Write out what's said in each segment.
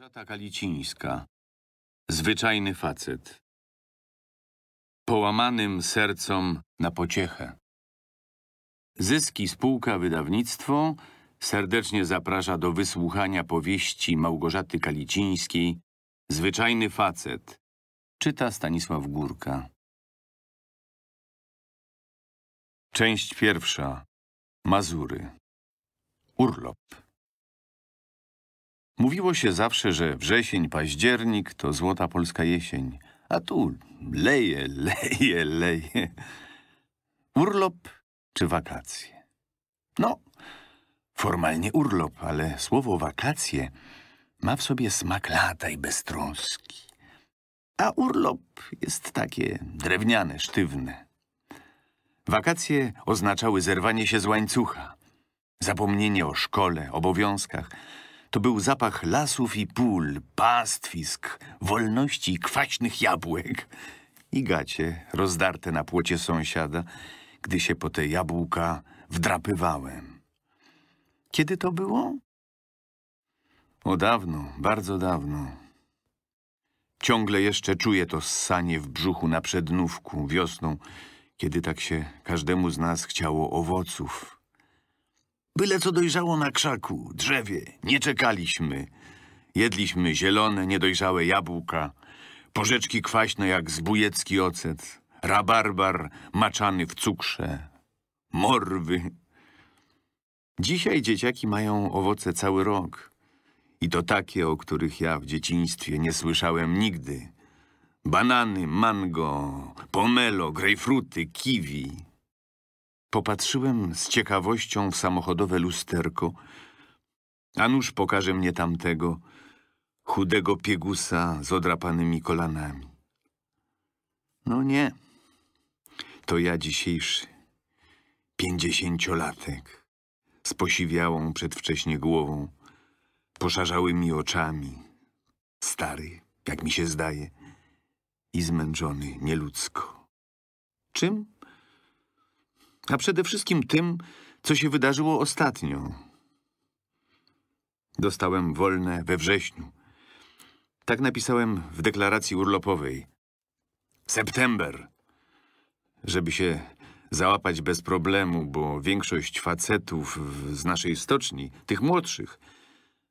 Małgorzata Kalicińska. Zwyczajny facet. Połamanym sercom na pociechę. Zysk i spółka wydawnictwo serdecznie zaprasza do wysłuchania powieści Małgorzaty Kalicińskiej Zwyczajny facet. Czyta Stanisław Górka. Część pierwsza. Mazury. Urlop. Mówiło się zawsze, że wrzesień, październik to złota polska jesień. A tu leje, leje, leje. Urlop czy wakacje? No, formalnie urlop, ale słowo wakacje ma w sobie smak lata i beztroski. A urlop jest takie drewniane, sztywne. Wakacje oznaczały zerwanie się z łańcucha, zapomnienie o szkole, obowiązkach. To był zapach lasów i pól, pastwisk, wolności i kwaśnych jabłek. I gacie rozdarte na płocie sąsiada, gdy się po te jabłka wdrapywałem. Kiedy to było? O dawno, bardzo dawno. Ciągle jeszcze czuję to ssanie w brzuchu na przednówku wiosną, kiedy tak się każdemu z nas chciało owoców. Byle co dojrzało na krzaku, drzewie, nie czekaliśmy. Jedliśmy zielone, niedojrzałe jabłka, porzeczki kwaśne jak zbójecki ocet, rabarbar maczany w cukrze, morwy. Dzisiaj dzieciaki mają owoce cały rok. I to takie, o których ja w dzieciństwie nie słyszałem nigdy. Banany, mango, pomelo, grejpfruty, kiwi. Popatrzyłem z ciekawością w samochodowe lusterko, a nuż pokaże mnie tamtego chudego piegusa z odrapanymi kolanami. No nie, to ja dzisiejszy, 50-latek, z posiwiałą przedwcześnie głową, poszarzałymi oczami, stary, jak mi się zdaje, i zmęczony nieludzko. Czym? A przede wszystkim tym, co się wydarzyło ostatnio. Dostałem wolne we wrześniu. Tak napisałem w deklaracji urlopowej. September. Żeby się załapać bez problemu, bo większość facetów z naszej stoczni, tych młodszych,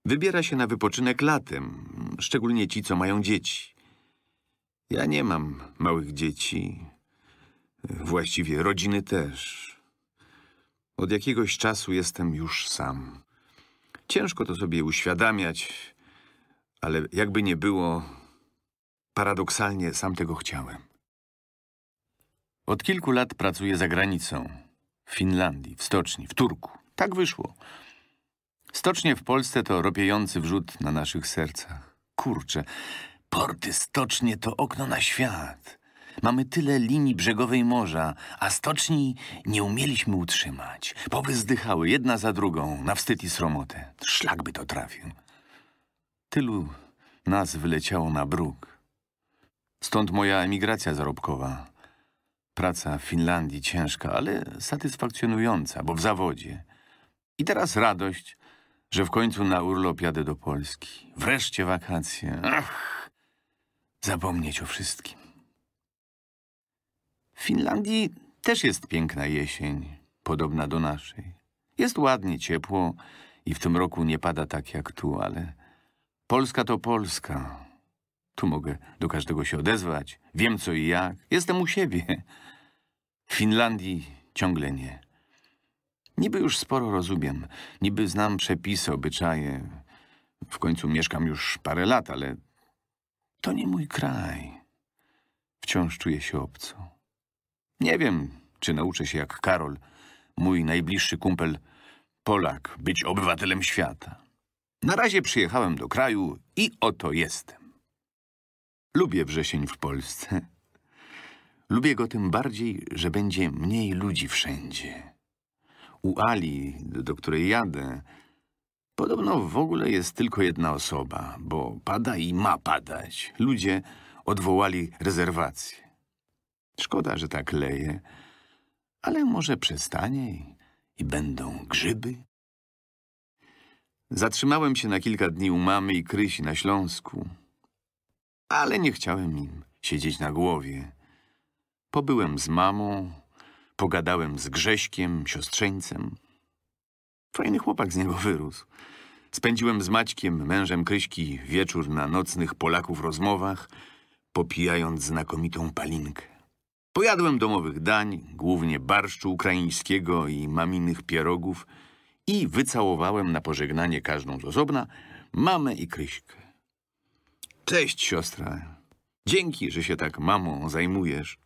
wybiera się na wypoczynek latem, szczególnie ci, co mają dzieci. Ja nie mam małych dzieci. Właściwie rodziny też. Od jakiegoś czasu jestem już sam. Ciężko to sobie uświadamiać, ale jakby nie było, paradoksalnie sam tego chciałem. Od kilku lat pracuję za granicą. W Finlandii, w stoczni, w Turku. Tak wyszło. Stocznie w Polsce to ropiejący wrzód na naszych sercach. Kurczę, porty, stocznie to okno na świat. Mamy tyle linii brzegowej morza, a stoczni nie umieliśmy utrzymać. Powyzdychały jedna za drugą, na wstyd i sromotę. Szlak by to trafił. Tylu nas wyleciało na bruk. Stąd moja emigracja zarobkowa. Praca w Finlandii ciężka, ale satysfakcjonująca, bo w zawodzie. I teraz radość, że w końcu na urlop jadę do Polski. Wreszcie wakacje. Ach, zapomnieć o wszystkim. W Finlandii też jest piękna jesień, podobna do naszej. Jest ładnie, ciepło i w tym roku nie pada tak jak tu, ale Polska to Polska. Tu mogę do każdego się odezwać, wiem co i jak, jestem u siebie. W Finlandii ciągle nie. Niby już sporo rozumiem, niby znam przepisy, obyczaje. W końcu mieszkam już parę lat, ale to nie mój kraj. Wciąż czuję się obco. Nie wiem, czy nauczę się jak Karol, mój najbliższy kumpel, Polak, być obywatelem świata. Na razie przyjechałem do kraju i oto jestem. Lubię wrzesień w Polsce. Lubię go tym bardziej, że będzie mniej ludzi wszędzie. U Ali, do której jadę, podobno w ogóle jest tylko jedna osoba, bo pada i ma padać. Ludzie odwołali rezerwację. Szkoda, że tak leje, ale może przestanie i będą grzyby? Zatrzymałem się na kilka dni u mamy i Krysi na Śląsku, ale nie chciałem im siedzieć na głowie. Pobyłem z mamą, pogadałem z Grześkiem, siostrzeńcem. Fajny chłopak z niego wyrósł. Spędziłem z Maćkiem, mężem Kryśki, wieczór na nocnych Polaków rozmowach, popijając znakomitą palinkę. Pojadłem domowych dań, głównie barszczu ukraińskiego i maminych pierogów, i wycałowałem na pożegnanie każdą z osobna mamę i Kryśkę. Cześć, siostra. Dzięki, że się tak mamą zajmujesz.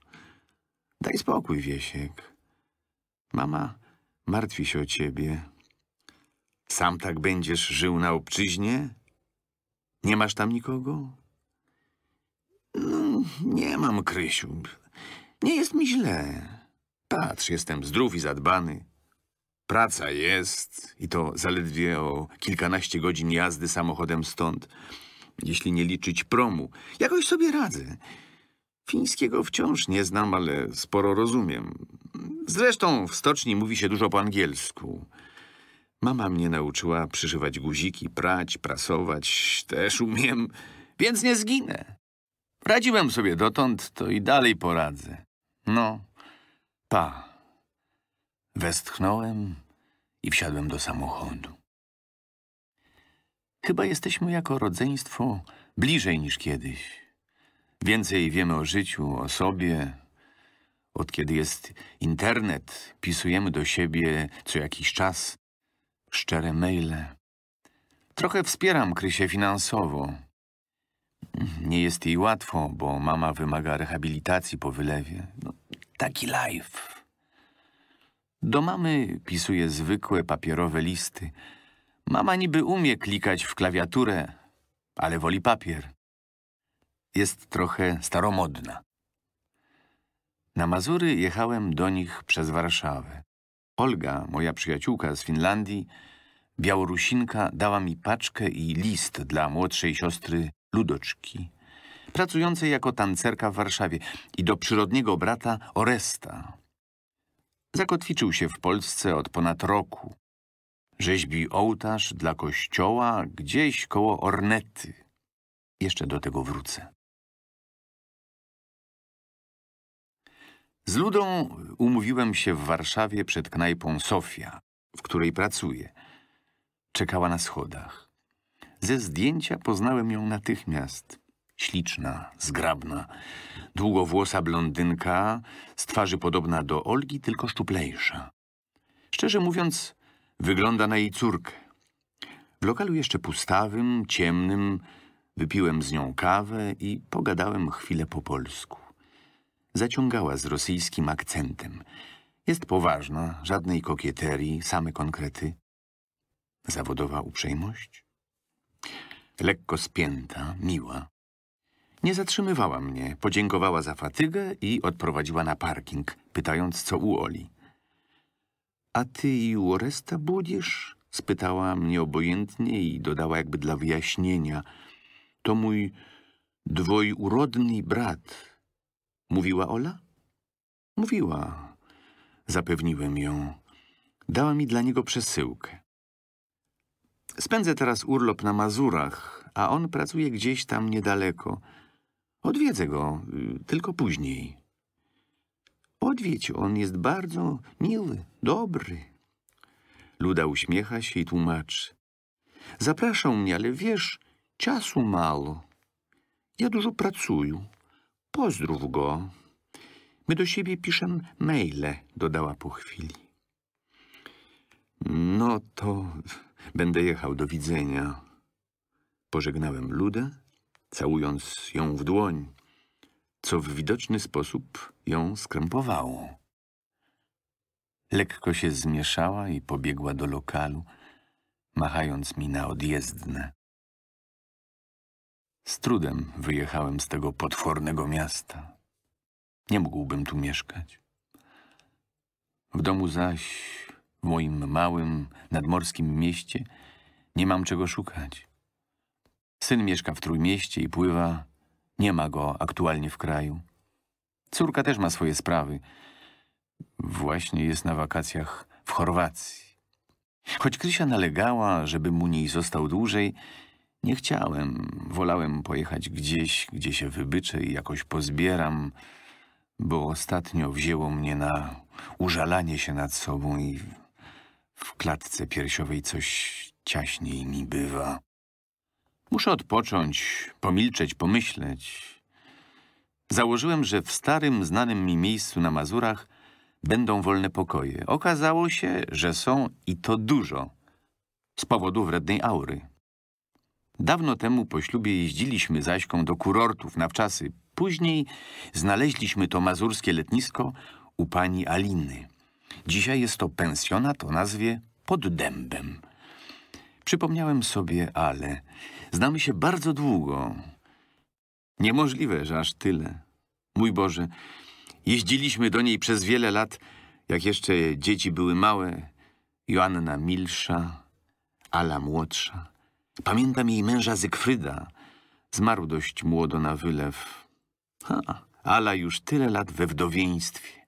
Daj spokój, Wiesiek. Mama martwi się o ciebie. Sam tak będziesz żył na obczyźnie? Nie masz tam nikogo? No, nie mam, Krysiu. Nie jest mi źle. Patrz, jestem zdrów i zadbany. Praca jest, i to zaledwie o kilkanaście godzin jazdy samochodem stąd, jeśli nie liczyć promu. Jakoś sobie radzę. Fińskiego wciąż nie znam, ale sporo rozumiem. Zresztą w stoczni mówi się dużo po angielsku. Mama mnie nauczyła przyszywać guziki, prać, prasować. Też umiem, więc nie zginę. Radziłem sobie dotąd, to i dalej poradzę. No, pa. Westchnąłem i wsiadłem do samochodu. Chyba jesteśmy jako rodzeństwo bliżej niż kiedyś. Więcej wiemy o życiu, o sobie. Od kiedy jest internet, pisujemy do siebie co jakiś czas szczere maile. Trochę wspieram Krysię finansowo. Nie jest jej łatwo, bo mama wymaga rehabilitacji po wylewie. No, taki life. Do mamy pisuje zwykłe papierowe listy. Mama niby umie klikać w klawiaturę, ale woli papier. Jest trochę staromodna. Na Mazury jechałem do nich przez Warszawę. Olga, moja przyjaciółka z Finlandii, Białorusinka, dała mi paczkę i list dla młodszej siostry Ludoczki, pracującej jako tancerka w Warszawie, i do przyrodniego brata Oresta. Zakotwiczył się w Polsce od ponad roku. Rzeźbi ołtarz dla kościoła gdzieś koło Ornety. Jeszcze do tego wrócę. Z Ludą umówiłem się w Warszawie przed knajpą Sofia, w której pracuję. Czekała na schodach. Ze zdjęcia poznałem ją natychmiast. Śliczna, zgrabna, długowłosa blondynka, z twarzy podobna do Olgi, tylko szczuplejsza. Szczerze mówiąc, wygląda na jej córkę. W lokalu jeszcze pustawym, ciemnym, wypiłem z nią kawę i pogadałem chwilę po polsku. Zaciągała z rosyjskim akcentem. Jest poważna, żadnej kokieterii, same konkrety. Zawodowa uprzejmość? Lekko spięta, miła. Nie zatrzymywała mnie, podziękowała za fatygę i odprowadziła na parking, pytając, co u Oli. A ty i u Oresta budzisz? Spytała mnie obojętnie i dodała jakby dla wyjaśnienia. To mój dwojurodny brat. Mówiła Ola? Mówiła. Zapewniłem ją. Dała mi dla niego przesyłkę. Spędzę teraz urlop na Mazurach, a on pracuje gdzieś tam niedaleko. Odwiedzę go, tylko później. Odwiedź, on jest bardzo miły, dobry. Luda uśmiecha się i tłumaczy. Zapraszał mnie, ale wiesz, czasu mało. Ja dużo pracuję. Pozdrów go. My do siebie piszemy maile, dodała po chwili. No to będę jechał, do widzenia. Pożegnałem Ludę, całując ją w dłoń, co w widoczny sposób ją skrępowało. Lekko się zmieszała i pobiegła do lokalu, machając mi na odjezdne. Z trudem wyjechałem z tego potwornego miasta. Nie mógłbym tu mieszkać. W domu zaś, w moim małym, nadmorskim mieście, nie mam czego szukać. Syn mieszka w Trójmieście i pływa. Nie ma go aktualnie w kraju. Córka też ma swoje sprawy. Właśnie jest na wakacjach w Chorwacji. Choć Krysia nalegała, żeby mu niej został dłużej, nie chciałem. Wolałem pojechać gdzieś, gdzie się wybyczę i jakoś pozbieram, bo ostatnio wzięło mnie na użalanie się nad sobą i w klatce piersiowej coś ciaśniej mi bywa. Muszę odpocząć, pomilczeć, pomyśleć. Założyłem, że w starym, znanym mi miejscu na Mazurach będą wolne pokoje. Okazało się, że są i to dużo, z powodu wrednej aury. Dawno temu po ślubie jeździliśmy z Aśką do kurortów na wczasy. Później znaleźliśmy to mazurskie letnisko u pani Aliny. Dzisiaj jest to pensjonat o nazwie Pod Dębem. Przypomniałem sobie Ale. Znamy się bardzo długo. Niemożliwe, że aż tyle. Mój Boże, jeździliśmy do niej przez wiele lat, jak jeszcze dzieci były małe. Joanna milsza, Ala młodsza. Pamiętam jej męża Zygfryda. Zmarł dość młodo na wylew. Ala już tyle lat we wdowieństwie.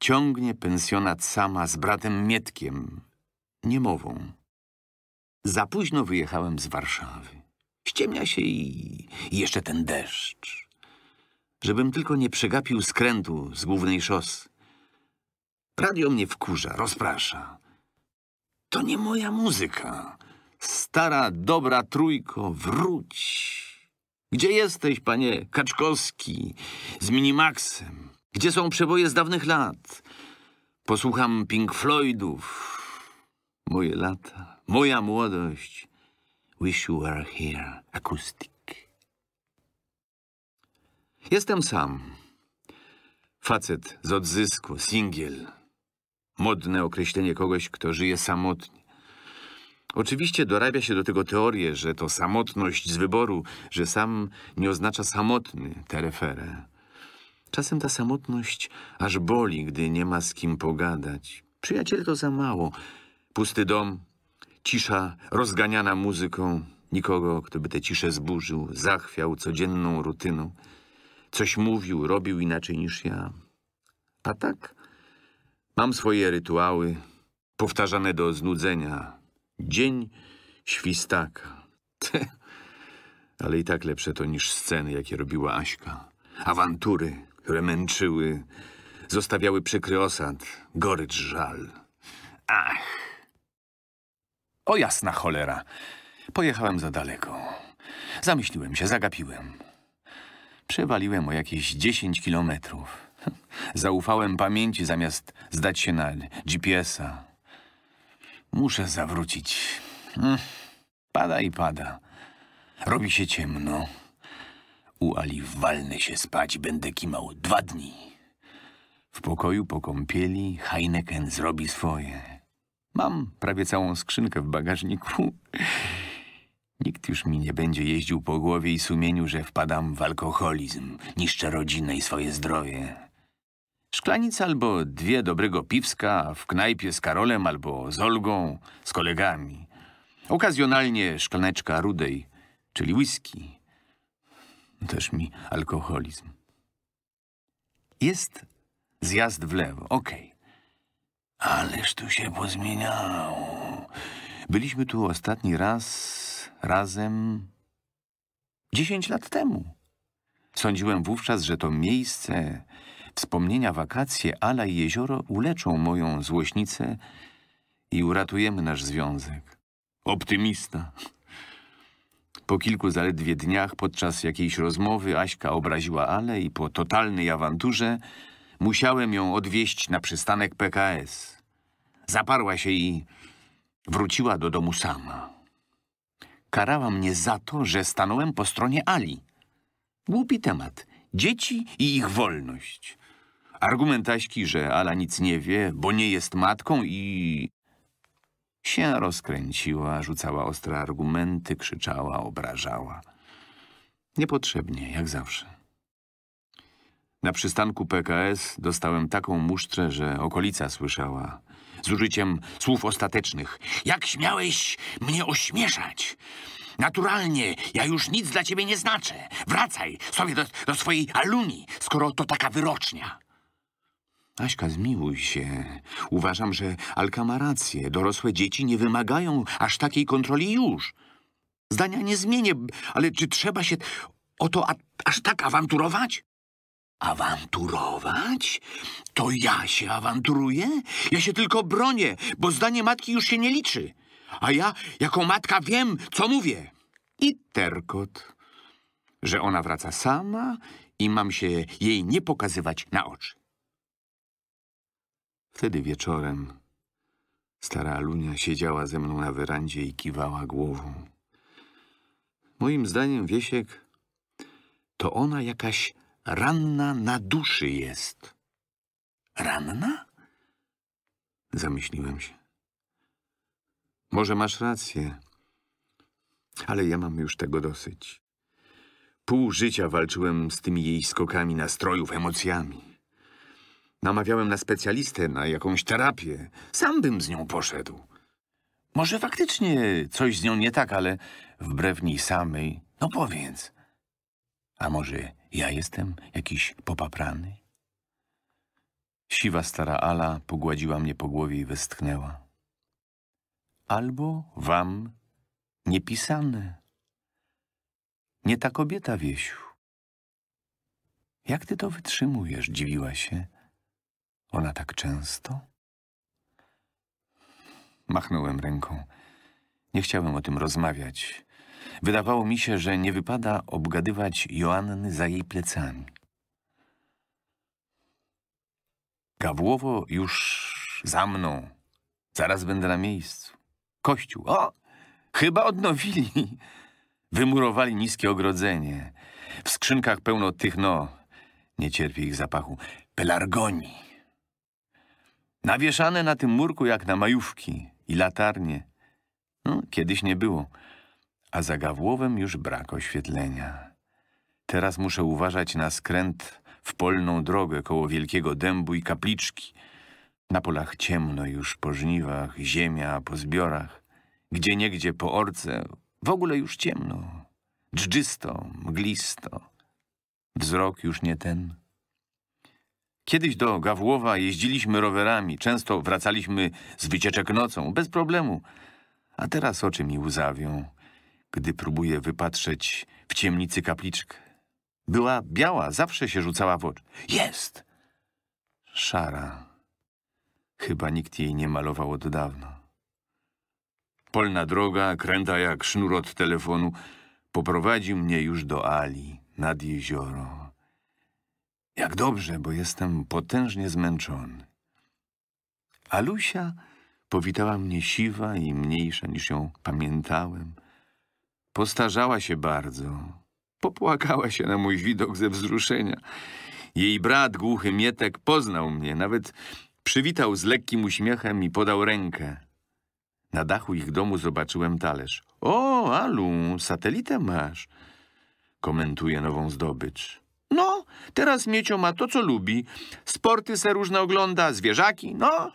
Ciągnie pensjonat sama z bratem Mietkiem, niemową. Za późno wyjechałem z Warszawy. Ściemnia się i jeszcze ten deszcz. Żebym tylko nie przegapił skrętu z głównej szosy. Radio mnie wkurza, rozprasza. To nie moja muzyka. Stara, dobra trójko, wróć. Gdzie jesteś, panie Kaczkowski, z Minimaxem? Gdzie są przeboje z dawnych lat? Posłucham Pink Floydów. Moje lata, moja młodość. Wish You Were Here, Acoustic. Jestem sam. Facet z odzysku, singiel. Modne określenie kogoś, kto żyje samotnie. Oczywiście dorabia się do tego teorię, że to samotność z wyboru, że sam nie oznacza samotny, tereferę. Czasem ta samotność aż boli, gdy nie ma z kim pogadać. Przyjaciel to za mało. Pusty dom, cisza rozganiana muzyką. Nikogo, kto by tę ciszę zburzył, zachwiał codzienną rutyną. Coś mówił, robił inaczej niż ja. A tak, mam swoje rytuały, powtarzane do znudzenia. Dzień świstaka. Ale i tak lepsze to niż sceny, jakie robiła Aśka. Awantury, które męczyły, zostawiały przykry osad, gorycz, żal. Ach! O jasna cholera. Pojechałem za daleko. Zamyśliłem się, zagapiłem. Przewaliłem o jakieś 10 kilometrów. Zaufałem pamięci zamiast zdać się na GPS-a. Muszę zawrócić. Pada i pada. Robi się ciemno. U Ali walnę się spać, będę kimał 2 dni. W pokoju po kąpieli Heineken zrobi swoje. Mam prawie całą skrzynkę w bagażniku. Nikt już mi nie będzie jeździł po głowie i sumieniu, że wpadam w alkoholizm, niszczę rodzinę i swoje zdrowie. Szklanica albo 2 dobrego piwska w knajpie z Karolem albo z Olgą, z kolegami. Okazjonalnie szklaneczka rudej, czyli whisky. Też mi alkoholizm. Jest zjazd w lewo, okej. Ależ tu się pozmieniało. Byliśmy tu ostatni raz razem 10 lat temu. Sądziłem wówczas, że to miejsce, wspomnienia, wakacje, Ala i jezioro uleczą moją złośnicę i uratujemy nasz związek. Optymista. Po kilku zaledwie dniach podczas jakiejś rozmowy Aśka obraziła Alę i po totalnej awanturze musiałem ją odwieźć na przystanek PKS. Zaparła się i wróciła do domu sama. Karała mnie za to, że stanąłem po stronie Ali. Głupi temat. Dzieci i ich wolność. Argument Aśki, że Ala nic nie wie, bo nie jest matką i... się rozkręciła, rzucała ostre argumenty, krzyczała, obrażała. Niepotrzebnie, jak zawsze. Na przystanku PKS dostałem taką musztrę, że okolica słyszała. Z użyciem słów ostatecznych. Jak śmiałeś mnie ośmieszać? Naturalnie, ja już nic dla ciebie nie znaczę. Wracaj sobie do swojej aluni, skoro to taka wyrocznia. Aśka, zmiłuj się. Uważam, że Alka ma rację. Dorosłe dzieci nie wymagają aż takiej kontroli już. Zdania nie zmienię, ale czy trzeba się o to aż tak awanturować? Awanturować? To ja się awanturuję? Ja się tylko bronię, bo zdanie matki już się nie liczy. A ja, jako matka, wiem, co mówię. I terkot, że ona wraca sama i mam się jej nie pokazywać na oczy. Wtedy wieczorem stara Alunia siedziała ze mną na werandzie i kiwała głową. Moim zdaniem, Wiesiek, to ona jakaś ranna na duszy jest. Ranna? Zamyśliłem się. Może masz rację, ale ja mam już tego dosyć. Pół życia walczyłem z tymi jej skokami nastrojów, emocjami. Namawiałem na specjalistę, na jakąś terapię. Sam bym z nią poszedł. Może faktycznie coś z nią nie tak, ale wbrew niej samej, no powiedz. A może ja jestem jakiś popaprany? Siwa stara Ala pogładziła mnie po głowie i westchnęła. Albo wam niepisane. Nie ta kobieta, Wiesiu. Jak ty to wytrzymujesz? Dziwiła się. Ona tak często? Machnąłem ręką. Nie chciałem o tym rozmawiać. Wydawało mi się, że nie wypada obgadywać Joanny za jej plecami. Gawłowo już za mną. Zaraz będę na miejscu. Kościół. O! Chyba odnowili. Wymurowali niskie ogrodzenie. W skrzynkach pełno tych, no, nie cierpię ich zapachu, pelargonii. Nawieszane na tym murku jak na majówki i latarnie. No, kiedyś nie było, a za Gawłowem już brak oświetlenia. Teraz muszę uważać na skręt w polną drogę koło Wielkiego Dębu i kapliczki. Na polach ciemno już po żniwach, ziemia po zbiorach. Gdzieniegdzie po orce, w ogóle już ciemno. Dżdżysto, mglisto. Wzrok już nie ten. Kiedyś do Gawłowa jeździliśmy rowerami, często wracaliśmy z wycieczek nocą, bez problemu. A teraz oczy mi łzawią, gdy próbuję wypatrzeć w ciemnicy kapliczkę. Była biała, zawsze się rzucała w oczy. Jest! Szara. Chyba nikt jej nie malował od dawna. Polna droga, kręta jak sznur od telefonu, poprowadził mnie już do Ali, nad jezioro. Jak dobrze, bo jestem potężnie zmęczony. Alusia powitała mnie siwa i mniejsza niż ją pamiętałem. Postarzała się bardzo. Popłakała się na mój widok ze wzruszenia. Jej brat, głuchy Mietek, poznał mnie. Nawet przywitał z lekkim uśmiechem i podał rękę. Na dachu ich domu zobaczyłem talerz. O, Alu, satelitę masz. Komentuje nową zdobycz. No, teraz Miecio ma to, co lubi. Sporty se różne ogląda, zwierzaki, no.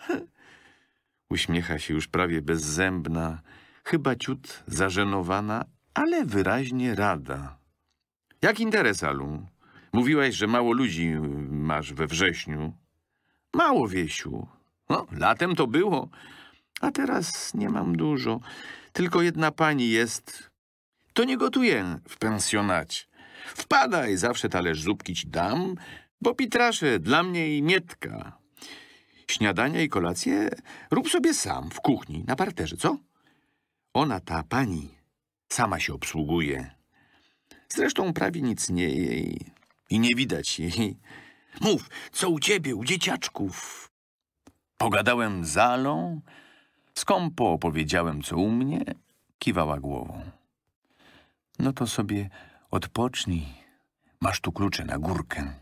Uśmiecha się już prawie bezzębna, chyba ciut zażenowana, ale wyraźnie rada. Jak interes, Alu? Mówiłaś, że mało ludzi masz we wrześniu. Mało, Wiesiu. No, latem to było, a teraz nie mam dużo. Tylko jedna pani jest. To nie gotuję w pensjonacie. Wpadaj, zawsze talerz zupki ci dam, bo pitrasze dla mnie i Mietka. Śniadania i kolacje rób sobie sam w kuchni, na parterze, co? Ona, ta pani, sama się obsługuje. Zresztą prawie nic nie jej i nie widać jej. Mów, co u ciebie, u dzieciaczków? Pogadałem z Alą, skąpo opowiedziałem, co u mnie, kiwała głową. No to sobie... Odpocznij. Masz tu klucze na górkę.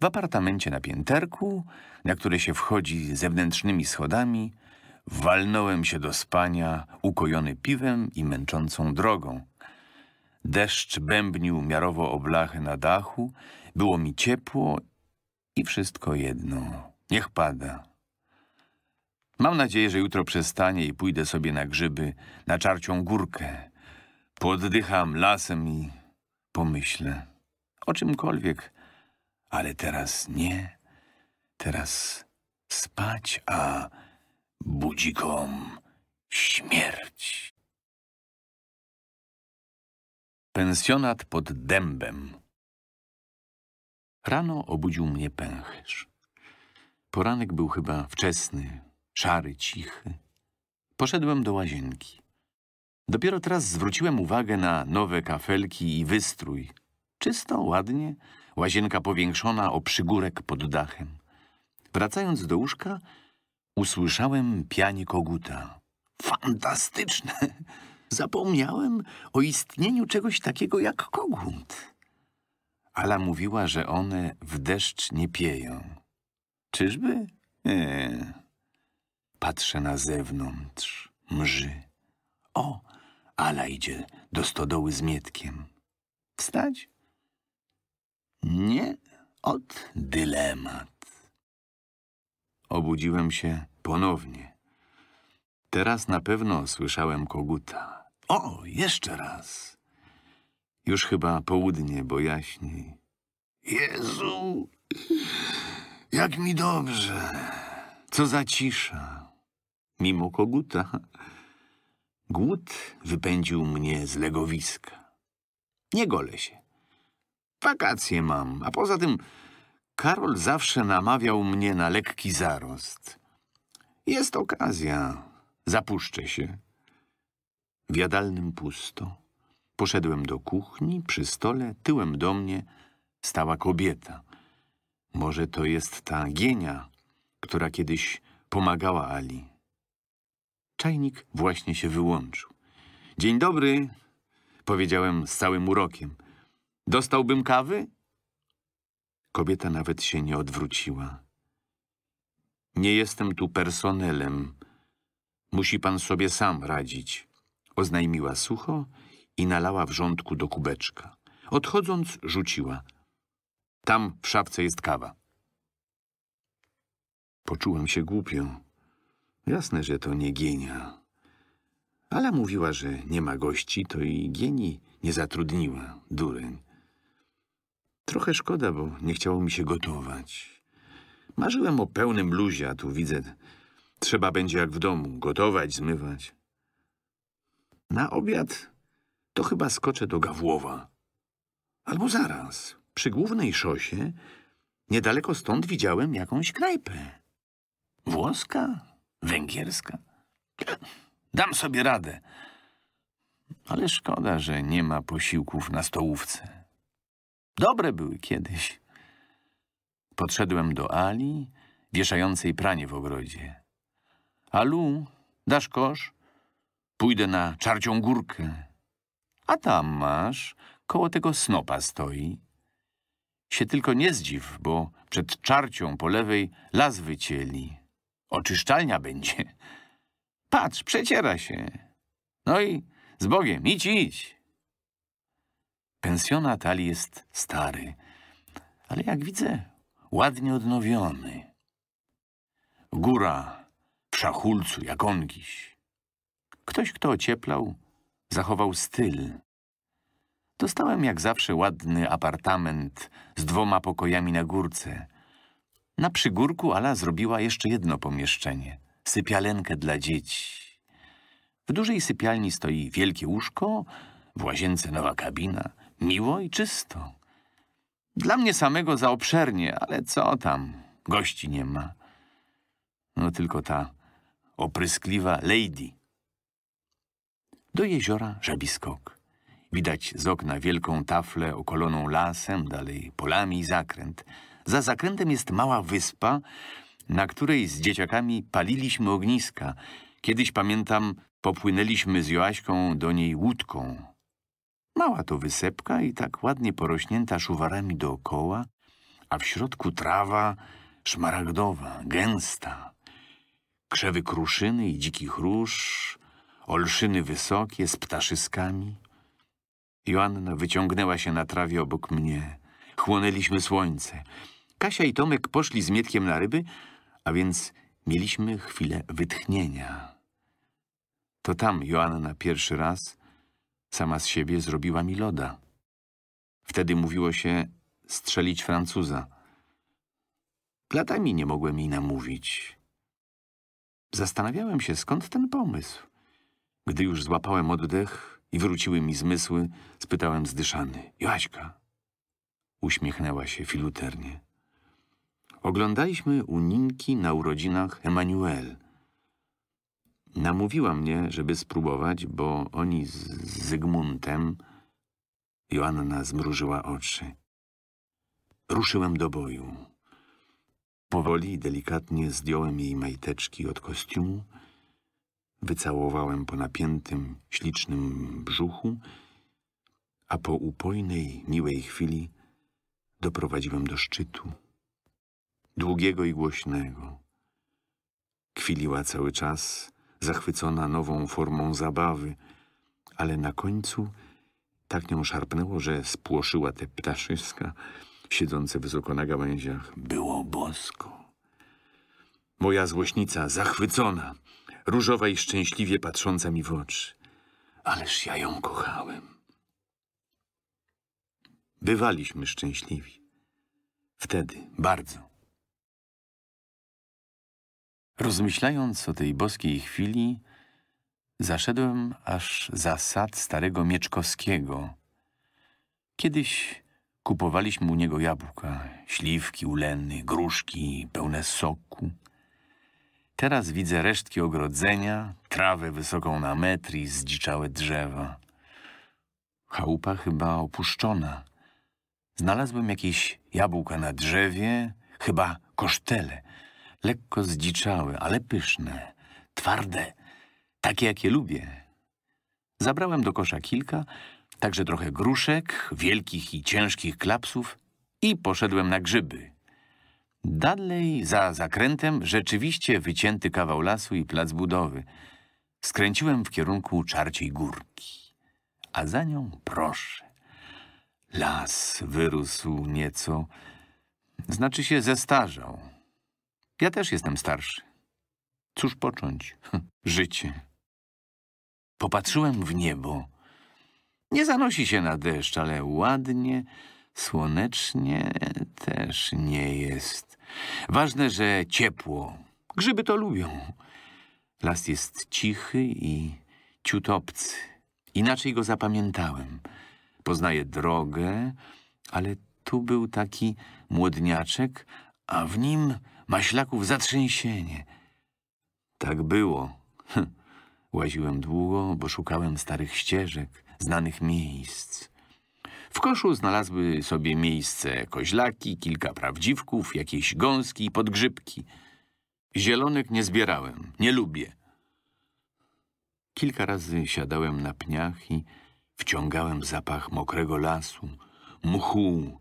W apartamencie na pięterku, na które się wchodzi zewnętrznymi schodami, walnąłem się do spania, ukojony piwem i męczącą drogą. Deszcz bębnił miarowo o blachy na dachu, było mi ciepło i wszystko jedno. Niech pada. Mam nadzieję, że jutro przestanie i pójdę sobie na grzyby, na Czarcią Górkę. Poddycham lasem i pomyślę o czymkolwiek, ale teraz nie. Teraz spać, a budzikom śmierć. Pensjonat pod Dębem. Rano obudził mnie pęcherz. Poranek był chyba wczesny, szary, cichy. Poszedłem do łazienki. Dopiero teraz zwróciłem uwagę na nowe kafelki i wystrój. Czysto, ładnie, łazienka powiększona o przygórek pod dachem. Wracając do łóżka, usłyszałem pianie koguta. Fantastyczne! Zapomniałem o istnieniu czegoś takiego jak kogut. Ala mówiła, że one w deszcz nie pieją. Czyżby? Patrzę na zewnątrz. Mrzy. O, Ala idzie do stodoły z Mietkiem. Wstać? Nie, ot dylemat. Obudziłem się ponownie. Teraz na pewno słyszałem koguta. O, jeszcze raz. Już chyba południe, bo jaśniej. Jezu, jak mi dobrze. Co za cisza. Mimo koguta. Głód wypędził mnie z legowiska. Nie golę się. Wakacje mam, a poza tym Karol zawsze namawiał mnie na lekki zarost. Jest okazja. Zapuszczę się. W jadalnym pusto. Poszedłem do kuchni, przy stole, tyłem do mnie stała kobieta. Może to jest ta Gienia, która kiedyś pomagała Ali. Czajnik właśnie się wyłączył. Dzień dobry, powiedziałem z całym urokiem. Dostałbym kawy? Kobieta nawet się nie odwróciła. Nie jestem tu personelem. Musi pan sobie sam radzić. Oznajmiła sucho i nalała wrzątku do kubeczka. Odchodząc rzuciła. Tam w szafce jest kawa. Poczułem się głupio. Jasne, że to nie Gienia. Ala mówiła, że nie ma gości, to i Gieni nie zatrudniła. Dureń. Trochę szkoda, bo nie chciało mi się gotować. Marzyłem o pełnym luzie, a tu widzę, trzeba będzie jak w domu, gotować, zmywać. Na obiad to chyba skoczę do Gawłowa. Albo zaraz, przy głównej szosie, niedaleko stąd widziałem jakąś knajpę. Włoska? Węgierska? Dam sobie radę. Ale szkoda, że nie ma posiłków na stołówce. Dobre były kiedyś. Podszedłem do Ali, wieszającej pranie w ogrodzie. Alu, dasz kosz? Pójdę na Czarcią Górkę. A tam masz, koło tego snopa stoi. Się tylko nie zdziw, bo przed Czarcią po lewej las wycięli. Oczyszczalnia będzie. Patrz, przeciera się. No i z Bogiem, idź, idź. Pensjonat Ali jest stary, ale jak widzę, ładnie odnowiony. Góra w szachulcu jak ongiś. Ktoś, kto ocieplał, zachował styl. Dostałem jak zawsze ładny apartament z 2 pokojami na górce. Na przygórku Ala zrobiła jeszcze jedno pomieszczenie, sypialenkę dla dzieci. W dużej sypialni stoi wielkie łóżko, w łazience nowa kabina. Miło i czysto. Dla mnie samego za obszernie, ale co tam, gości nie ma. No tylko ta opryskliwa lady. Do jeziora żabiskok. Widać z okna wielką taflę okoloną lasem, dalej polami i zakręt. Za zakrętem jest mała wyspa, na której z dzieciakami paliliśmy ogniska. Kiedyś, pamiętam, popłynęliśmy z Joaśką do niej łódką. Mała to wysepka i tak ładnie porośnięta szuwarami dookoła, a w środku trawa szmaragdowa, gęsta. Krzewy kruszyny i dzikich róż, olszyny wysokie z ptaszyskami. Joanna wyciągnęła się na trawie obok mnie. Chłonęliśmy słońce. Kasia i Tomek poszli z Mietkiem na ryby, a więc mieliśmy chwilę wytchnienia. To tam Joanna pierwszy raz sama z siebie zrobiła mi loda. Wtedy mówiło się strzelić Francuza. Latami nie mogłem jej namówić. Zastanawiałem się, skąd ten pomysł. Gdy już złapałem oddech i wróciły mi zmysły, spytałem zdyszany. Jaśka. Uśmiechnęła się filuternie. Oglądaliśmy u Ninki na urodzinach Emanuel. Namówiła mnie, żeby spróbować, bo oni z Zygmuntem... Joanna zmrużyła oczy. Ruszyłem do boju. Powoli i delikatnie zdjąłem jej majteczki od kostiumu, wycałowałem po napiętym, ślicznym brzuchu, a po upojnej, miłej chwili doprowadziłem do szczytu. Długiego i głośnego. Kwiliła cały czas, zachwycona nową formą zabawy, ale na końcu tak nią szarpnęło, że spłoszyła te ptaszyska siedzące wysoko na gałęziach. Było bosko. Moja złośnica, zachwycona, różowa i szczęśliwie patrząca mi w oczy. Ależ ja ją kochałem. Bywaliśmy szczęśliwi. Wtedy, bardzo. Rozmyślając o tej boskiej chwili, zaszedłem aż za sad starego Mieczkowskiego. Kiedyś kupowaliśmy u niego jabłka, śliwki, uleny, gruszki pełne soku. Teraz widzę resztki ogrodzenia, trawę wysoką na metr i zdziczałe drzewa. Chałupa chyba opuszczona. Znalazłem jakieś jabłka na drzewie, chyba kosztele. Lekko zdziczałe, ale pyszne, twarde, takie jakie lubię. Zabrałem do kosza kilka, także trochę gruszek, wielkich i ciężkich klapsów i poszedłem na grzyby. Dalej, za zakrętem, rzeczywiście wycięty kawał lasu i plac budowy. Skręciłem w kierunku Czarciej Górki, a za nią proszę. Las wyrósł nieco, znaczy się zestarzał. Ja też jestem starszy. Cóż począć? Życie. Popatrzyłem w niebo. Nie zanosi się na deszcz, ale ładnie, słonecznie też nie jest. Ważne, że ciepło. Grzyby to lubią. Las jest cichy i ciut obcy. Inaczej go zapamiętałem. Poznaję drogę, ale tu był taki młodniaczek, a w nim... maślaków zatrzęsienie. Tak było. Łaziłem długo, bo szukałem starych ścieżek, znanych miejsc. W koszu znalazły sobie miejsce koźlaki, kilka prawdziwków, jakieś gąski i podgrzybki. Zielonych nie zbierałem, nie lubię. Kilka razy siadałem na pniach i wciągałem zapach mokrego lasu, mchu,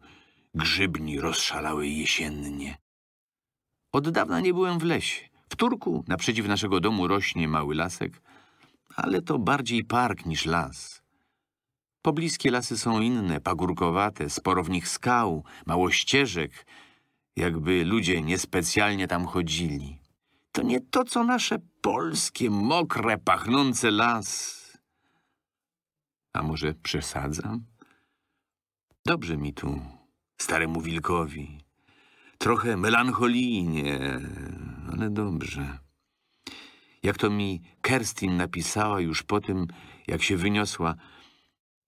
grzybni rozszalały jesiennie. Od dawna nie byłem w lesie. W Turku naprzeciw naszego domu rośnie mały lasek, ale to bardziej park niż las. Pobliskie lasy są inne, pagórkowate, sporo w nich skał, mało ścieżek, jakby ludzie niespecjalnie tam chodzili. To nie to, co nasze polskie, mokre, pachnące las. A może przesadzam? Dobrze mi tu, staremu wilkowi. Trochę melancholijnie, ale dobrze. Jak to mi Kerstin napisała już po tym, jak się wyniosła.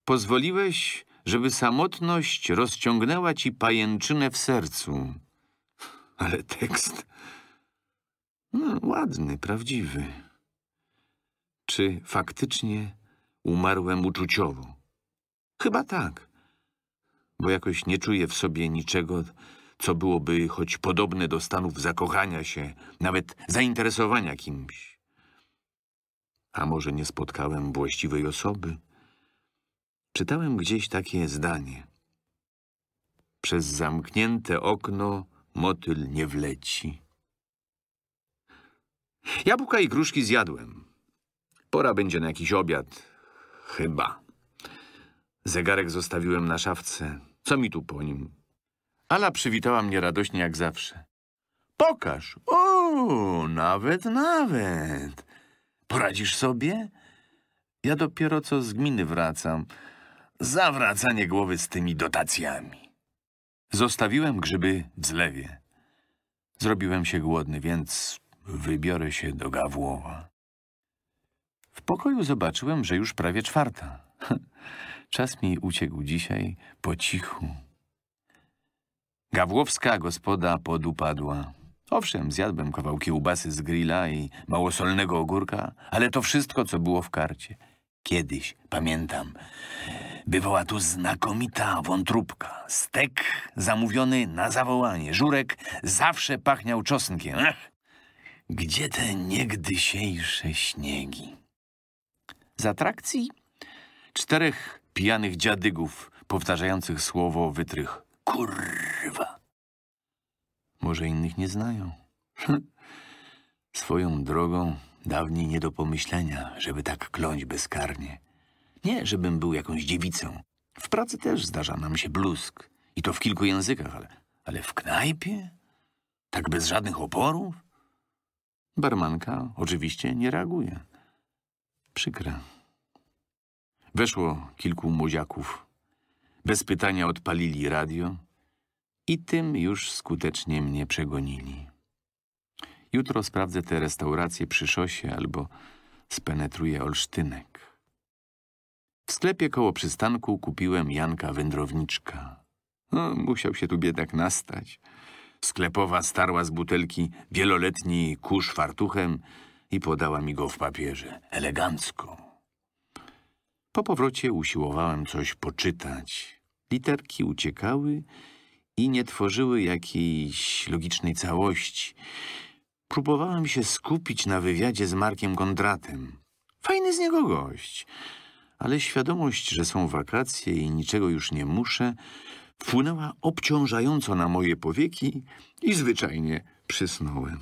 Pozwoliłeś, żeby samotność rozciągnęła ci pajęczynę w sercu. Ale tekst... no, ładny, prawdziwy. Czy faktycznie umarłem uczuciowo? Chyba tak. Bo jakoś nie czuję w sobie niczego... co byłoby choć podobne do stanów zakochania się, nawet zainteresowania kimś. A może nie spotkałem właściwej osoby? Czytałem gdzieś takie zdanie. Przez zamknięte okno motyl nie wleci. Jabłka i gruszki zjadłem. Pora będzie na jakiś obiad. Chyba. Zegarek zostawiłem na szafce. Co mi tu po nim? Ala przywitała mnie radośnie jak zawsze. Pokaż! O, nawet! Poradzisz sobie? Ja dopiero co z gminy wracam. Zawracanie głowy z tymi dotacjami. Zostawiłem grzyby w zlewie. Zrobiłem się głodny, więc wybiorę się do Gawłowa. W pokoju zobaczyłem, że już prawie 4:00. Czas mi uciekł dzisiaj po cichu. Gawłowska gospoda podupadła. Owszem, zjadłem kawałki kiełbasy z grilla i małosolnego ogórka, ale to wszystko, co było w karcie. Kiedyś, pamiętam, bywała tu znakomita wątróbka. Stek zamówiony na zawołanie. Żurek zawsze pachniał czosnkiem. Ach, gdzie te niegdysiejsze śniegi? Z atrakcji 4 pijanych dziadygów powtarzających słowo wytrych. Kurwa. Może innych nie znają. Swoją drogą dawniej nie do pomyślenia, żeby tak kląć bezkarnie. Nie, żebym był jakąś dziewicą. W pracy też zdarza nam się bluzg. I to w kilku językach, ale w knajpie? Tak bez żadnych oporów? Barmanka oczywiście nie reaguje. Przykra. Weszło kilku młodziaków. Bez pytania odpalili radio i tym już skutecznie mnie przegonili. Jutro sprawdzę te restauracje przy szosie albo spenetruję Olsztynek. W sklepie koło przystanku kupiłem Janka Wędrowniczka. No, musiał się tu biedak nastać. Sklepowa starła z butelki wieloletni kurz fartuchem i podała mi go w papierze. Elegancko. Po powrocie usiłowałem coś poczytać. Literki uciekały i nie tworzyły jakiejś logicznej całości. Próbowałem się skupić na wywiadzie z Markiem Kondratem. Fajny z niego gość, ale świadomość, że są wakacje i niczego już nie muszę, wpłynęła obciążająco na moje powieki i zwyczajnie przysnąłem.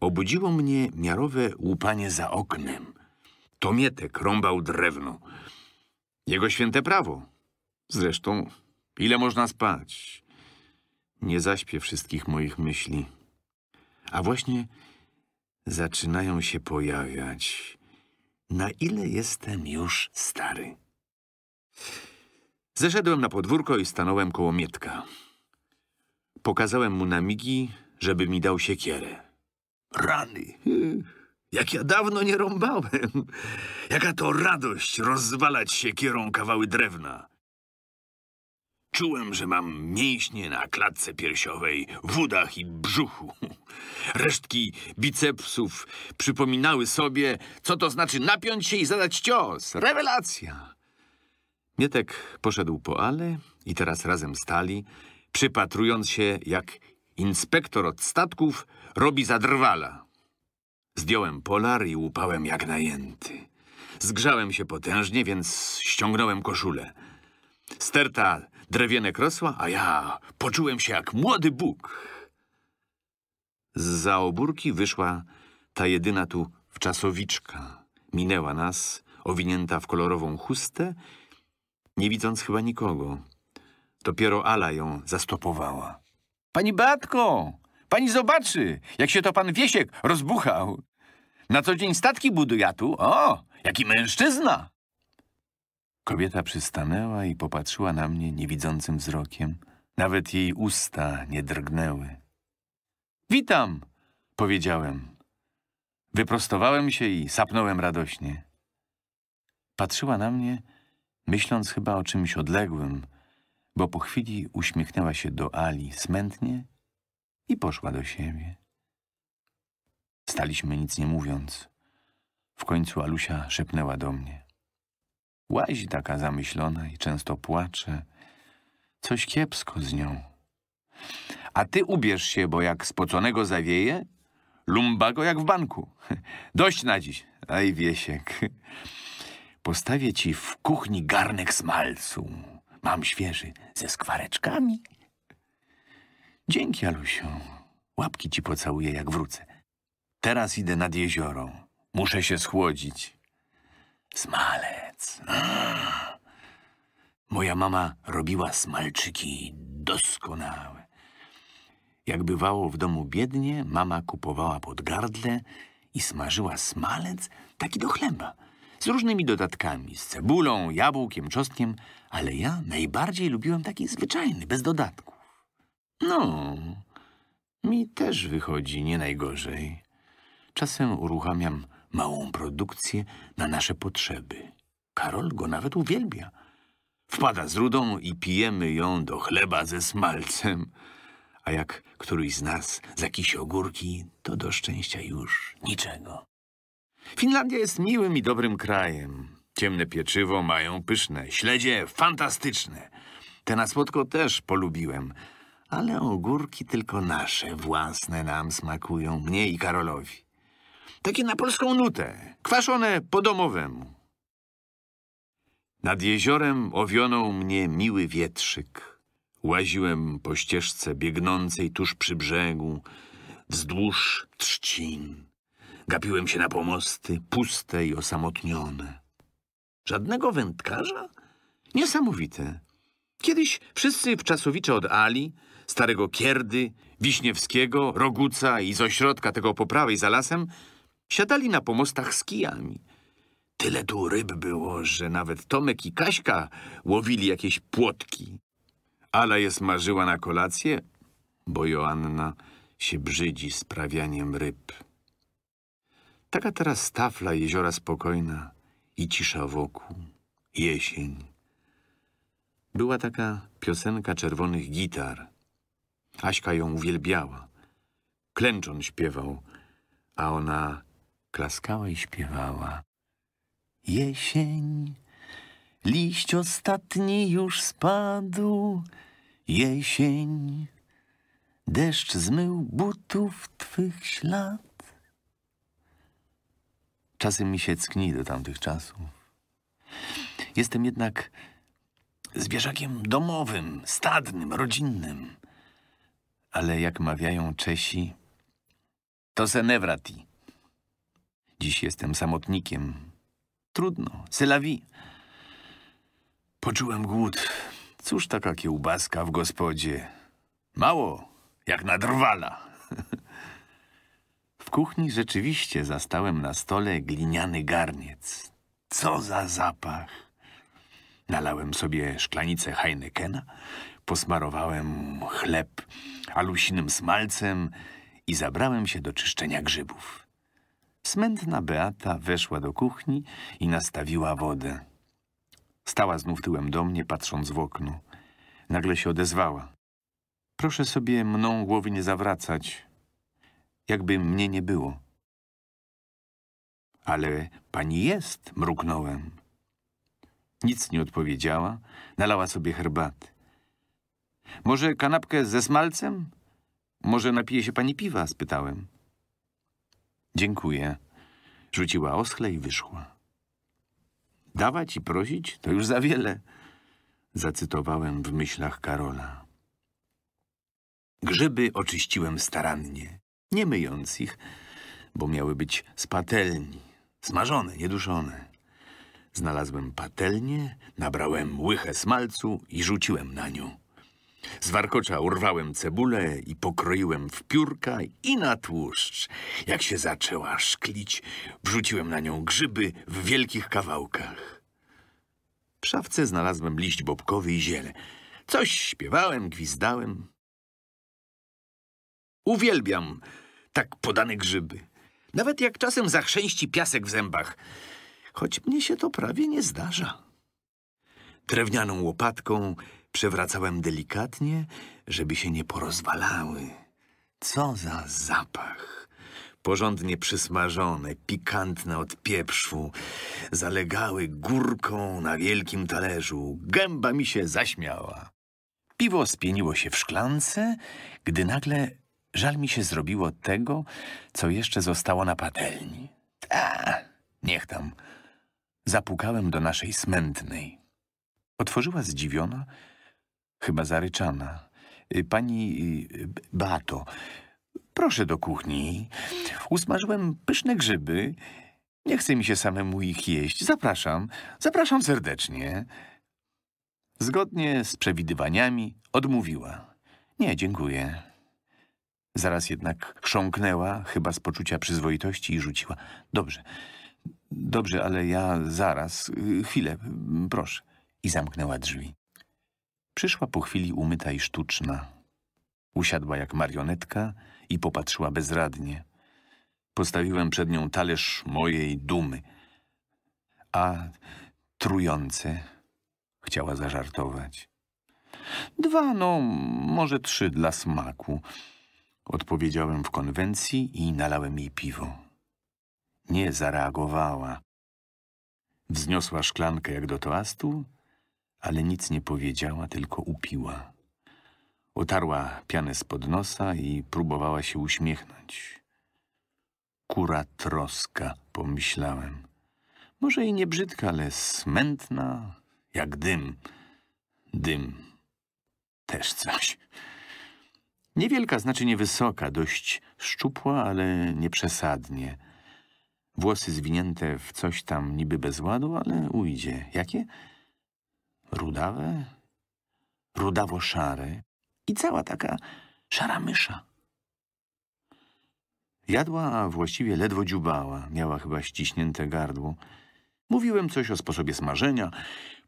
Obudziło mnie miarowe łupanie za oknem. To Mietek rąbał drewno. Jego święte prawo. Zresztą, ile można spać? Nie zaśpię wszystkich moich myśli. A właśnie zaczynają się pojawiać. Na ile jestem już stary? Zeszedłem na podwórko i stanąłem koło Mietka. Pokazałem mu na migi, żeby mi dał siekierę. Rany! Jak ja dawno nie rąbałem! Jaka to radość rozwalać siekierą kawały drewna! Czułem, że mam mięśnie na klatce piersiowej, w udach i brzuchu. Resztki bicepsów przypominały sobie, co to znaczy napiąć się i zadać cios. Rewelacja! Mietek poszedł po Ale i teraz razem stali, przypatrując się, jak inspektor od statków robi zadrwala. Zdjąłem polar i łupałem jak najęty. Zgrzałem się potężnie, więc ściągnąłem koszulę. Sterta drewienek rosła, a ja poczułem się jak młody Bóg. Zza obórki wyszła ta jedyna tu wczasowiczka. Minęła nas, owinięta w kolorową chustę, nie widząc chyba nikogo. Dopiero Ala ją zastopowała. Pani Beatko! Pani zobaczy, jak się to pan Wiesiek rozbuchał. Na co dzień statki buduje, a tu, o, jaki mężczyzna! Kobieta przystanęła i popatrzyła na mnie niewidzącym wzrokiem. Nawet jej usta nie drgnęły. Witam, powiedziałem. Wyprostowałem się i sapnąłem radośnie. Patrzyła na mnie, myśląc chyba o czymś odległym, bo po chwili uśmiechnęła się do Ali smętnie i poszła do siebie. Staliśmy nic nie mówiąc. W końcu Alusia szepnęła do mnie. Łazi taka zamyślona i często płacze. Coś kiepsko z nią. A ty ubierz się, bo jak spoconego zawieje, lumbago jak w banku. Dość na dziś. Aj, Wiesiek. Postawię ci w kuchni garnek smalcu. Mam świeży, ze skwareczkami. Dzięki, Alusiu. Łapki ci pocałuję, jak wrócę. Teraz idę nad jezioro. Muszę się schłodzić. Smalec. Moja mama robiła smalczyki doskonałe. Jak bywało w domu biednie, mama kupowała podgardle i smażyła smalec taki do chleba. Z różnymi dodatkami, z cebulą, jabłkiem, czosnkiem, ale ja najbardziej lubiłem taki zwyczajny, bez dodatku. No, Mi też wychodzi nie najgorzej. Czasem uruchamiam małą produkcję na nasze potrzeby. Karol go nawet uwielbia. Wpada z rudą i pijemy ją do chleba ze smalcem. A jak któryś z nas zakisi ogórki, to do szczęścia już niczego. Finlandia jest miłym i dobrym krajem. Ciemne pieczywo mają pyszne, śledzie fantastyczne. Te na słodko też polubiłem, ale ogórki tylko nasze, własne nam smakują, mnie i Karolowi. Takie na polską nutę, kwaszone po domowemu. Nad jeziorem owionął mnie miły wietrzyk. Łaziłem po ścieżce biegnącej tuż przy brzegu, wzdłuż trzcin. Gapiłem się na pomosty, puste i osamotnione. Żadnego wędkarza? Niesamowite. Kiedyś wszyscy w czasowicze od Ali, starego Kierdy, Wiśniewskiego, Roguca i z ośrodka tego po prawej za lasem siadali na pomostach z kijami. Tyle tu ryb było, że nawet Tomek i Kaśka łowili jakieś płotki. Ala je smażyła na kolację, bo Joanna się brzydzi sprawianiem ryb. Taka teraz tafla jeziora spokojna i cisza wokół. Jesień. Była taka piosenka czerwonych gitar. Aśka ją uwielbiała. Klęczon śpiewał, a ona klaskała i śpiewała. Jesień, liść ostatni już spadł. Jesień, deszcz zmył butów twych ślad. Czasem mi się ckni do tamtych czasów. Jestem jednak zwierzakiem domowym, stadnym, rodzinnym. Ale jak mawiają Czesi, to se ne vrati. Dziś jestem samotnikiem. Trudno, c'est la vie. Poczułem głód. Cóż taka kiełbaska w gospodzie? Mało, jak na drwala. W kuchni rzeczywiście zastałem na stole gliniany garniec. Co za zapach! Nalałem sobie szklanicę Heinekena, posmarowałem chleb alusinym smalcem i zabrałem się do czyszczenia grzybów. Smętna Beata weszła do kuchni i nastawiła wodę. Stała znów tyłem do mnie, patrząc w okno. Nagle się odezwała. Proszę sobie mną głowy nie zawracać, jakby mnie nie było. Ale pani jest, mruknąłem. Nic nie odpowiedziała, nalała sobie herbaty. Może kanapkę ze smalcem? Może napije się pani piwa? Spytałem. Dziękuję. Rzuciła oschle i wyszła. Dawać i prosić to już za wiele. Zacytowałem w myślach Karola. Grzyby oczyściłem starannie, nie myjąc ich, bo miały być z patelni, smażone, nieduszone. Znalazłem patelnię, nabrałem łychę smalcu i rzuciłem na nią. Z warkocza urwałem cebulę i pokroiłem w piórka i na tłuszcz. Jak się zaczęła szklić, wrzuciłem na nią grzyby w wielkich kawałkach. W szafce znalazłem liść bobkowy i ziele. Coś śpiewałem, gwizdałem. Uwielbiam tak podane grzyby. Nawet jak czasem zachrzęści piasek w zębach. Choć mnie się to prawie nie zdarza. Drewnianą łopatką przewracałem delikatnie, żeby się nie porozwalały. Co za zapach! Porządnie przysmażone, pikantne od pieprzu, zalegały górką na wielkim talerzu. Gęba mi się zaśmiała. Piwo spieniło się w szklance, gdy nagle żal mi się zrobiło tego, co jeszcze zostało na patelni. A, niech tam. Zapukałem do naszej smętnej. Otworzyła zdziwiona, chyba zaryczana. Pani Beato, proszę do kuchni. Usmażyłem pyszne grzyby. Nie chce mi się samemu ich jeść. Zapraszam, zapraszam serdecznie. Zgodnie z przewidywaniami odmówiła. Nie, dziękuję. Zaraz jednak chrząknęła, chyba z poczucia przyzwoitości i rzuciła. Dobrze, dobrze, ale ja zaraz. Chwilę, proszę. I zamknęła drzwi. Przyszła po chwili umyta i sztuczna. Usiadła jak marionetka i popatrzyła bezradnie. Postawiłem przed nią talerz mojej dumy. A trujący? Chciała zażartować. 2, no może 3 dla smaku. Odpowiedziałem w konwencji i nalałem jej piwo. Nie zareagowała. Wzniosła szklankę jak do toastu, ale nic nie powiedziała, tylko upiła. Otarła pianę spod nosa i próbowała się uśmiechnąć. Kura troska, pomyślałem. Może i nie brzydka, ale smętna, jak dym. Dym. Też coś. Niewielka, znaczy niewysoka, dość szczupła, ale nieprzesadnie. Włosy zwinięte w coś tam niby bez ładu, ale ujdzie. Jakie? Rudawe? Rudawo-szare. I cała taka szara mysza. Jadła, a właściwie ledwo dziubała. Miała chyba ściśnięte gardło. Mówiłem coś o sposobie smażenia.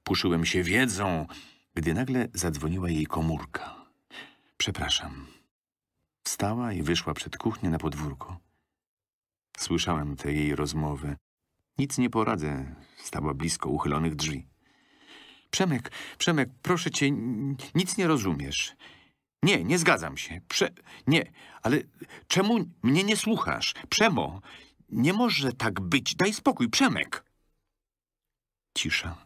Puszyłem się wiedzą, gdy nagle zadzwoniła jej komórka. Przepraszam. Wstała i wyszła przed kuchnię na podwórko. Słyszałem te jej rozmowy. Nic nie poradzę. Stała blisko uchylonych drzwi. Przemek, proszę cię, nic nie rozumiesz. Nie zgadzam się. Nie, ale czemu mnie nie słuchasz? Przemo, nie może tak być. Daj spokój, Przemek. Cisza.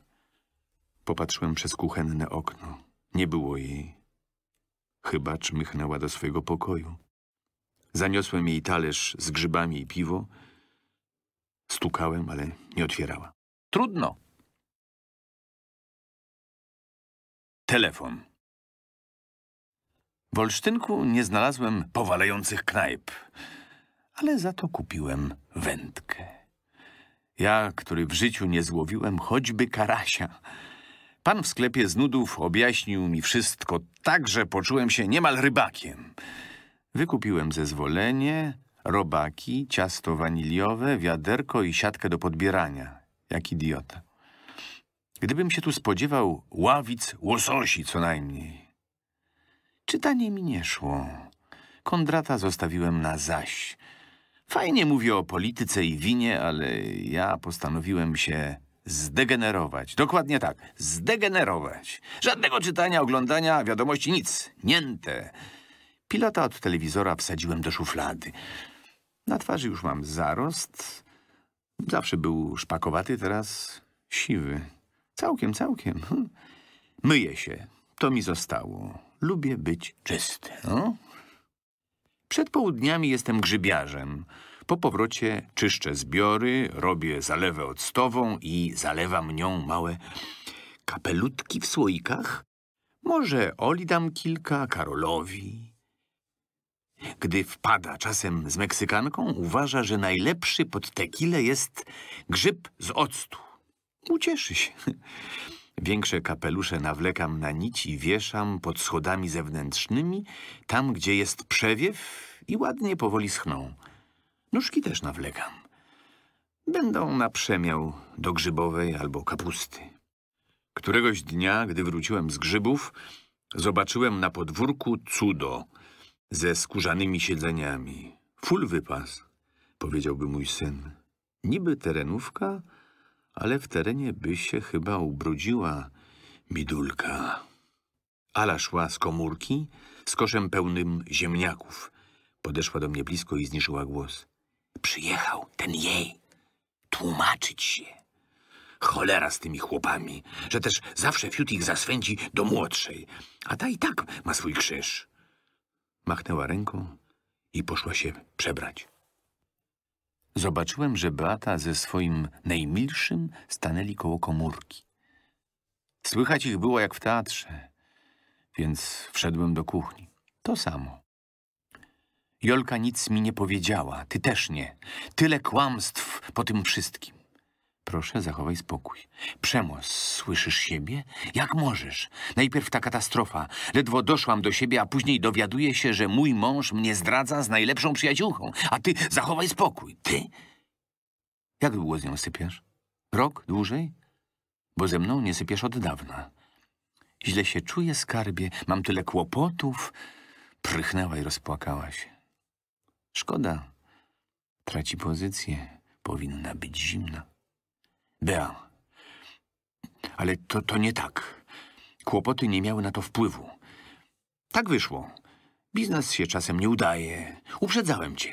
Popatrzyłem przez kuchenne okno. Nie było jej. Chyba czmychnęła do swojego pokoju. Zaniosłem jej talerz z grzybami i piwo. Stukałem, ale nie otwierała. Trudno. Telefon. W Olsztynku nie znalazłem powalających knajp, ale za to kupiłem wędkę. Ja, który w życiu nie złowiłem choćby karasia. Pan w sklepie z nudów objaśnił mi wszystko tak, że poczułem się niemal rybakiem. Wykupiłem zezwolenie, robaki, ciasto waniliowe, wiaderko i siatkę do podbierania. Jak idiota. Gdybym się tu spodziewał ławic, łososi co najmniej. Czytanie mi nie szło. Kondrata zostawiłem na zaś. Fajnie mówię o polityce i winie, ale ja postanowiłem się zdegenerować. Dokładnie tak. Zdegenerować. Żadnego czytania, oglądania, wiadomości, nic. Niente. Pilota od telewizora wsadziłem do szuflady. Na twarzy już mam zarost. Zawsze był szpakowaty, teraz siwy. Całkiem. Myję się. To mi zostało. Lubię być czysty. No? Przed południami jestem grzybiarzem. Po powrocie czyszczę zbiory, robię zalewę octową i zalewam nią małe kapelutki w słoikach. Może Oli dam kilka, Karolowi. Gdy wpada czasem z Meksykanką, uważa, że najlepszy pod tequilę jest grzyb z octu. Ucieszy się. Większe kapelusze nawlekam na nić i wieszam pod schodami zewnętrznymi, tam gdzie jest przewiew i ładnie powoli schną. Nóżki też nawlekam. Będą na przemiał do grzybowej albo kapusty. Któregoś dnia, gdy wróciłem z grzybów, zobaczyłem na podwórku cudo ze skórzanymi siedzeniami. Full wypas, powiedziałby mój syn. Niby terenówka, ale w terenie by się chyba ubrudziła bidulka. Ala szła z komórki z koszem pełnym ziemniaków. Podeszła do mnie blisko i zniżyła głos. Przyjechał ten jej tłumaczyć się. Cholera z tymi chłopami, że też zawsze fiut ich zaswędzi do młodszej, a ta i tak ma swój krzyż. Machnęła ręką i poszła się przebrać. Zobaczyłem, że Beata ze swoim najmilszym stanęli koło komórki. Słychać ich było jak w teatrze, więc wszedłem do kuchni. To samo. Jolka nic mi nie powiedziała, ty też nie. Tyle kłamstw po tym wszystkim. Proszę, zachowaj spokój. Przemoc, słyszysz siebie? Jak możesz? Najpierw ta katastrofa. Ledwo doszłam do siebie, a później dowiaduję się, że mój mąż mnie zdradza z najlepszą przyjaciółką. A ty zachowaj spokój. Ty? Jak długo z nią sypiasz? Rok? Dłużej? Bo ze mną nie sypiasz od dawna. Źle się czuję, skarbie. Mam tyle kłopotów. prychnęła i rozpłakała się. Szkoda. Traci pozycję. Powinna być zimna. Bea. Ale to nie tak. Kłopoty nie miały na to wpływu. Tak wyszło. Biznes się czasem nie udaje. Uprzedzałem cię.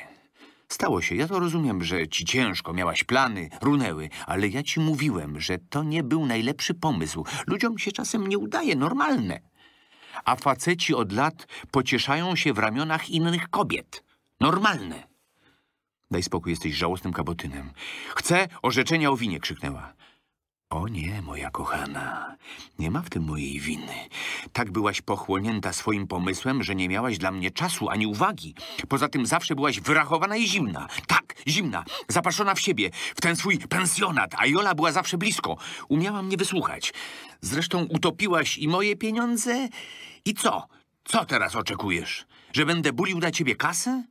Stało się. Ja to rozumiem, że ci ciężko, miałaś plany, runęły, ale ja ci mówiłem, że to nie był najlepszy pomysł. Ludziom się czasem nie udaje, normalne. A faceci od lat pocieszają się w ramionach innych kobiet. Normalne. Daj spokój, jesteś żałosnym kabotynem. Chcę orzeczenia o winie, krzyknęła. O nie, moja kochana. Nie ma w tym mojej winy. Tak byłaś pochłonięta swoim pomysłem, że nie miałaś dla mnie czasu ani uwagi. Poza tym zawsze byłaś wyrachowana i zimna. Tak, zimna. Zapaszona w siebie. W ten swój pensjonat. A Jola była zawsze blisko. Umiała mnie wysłuchać. Zresztą utopiłaś i moje pieniądze. I co? Co teraz oczekujesz? Że będę bulił dla ciebie kasę?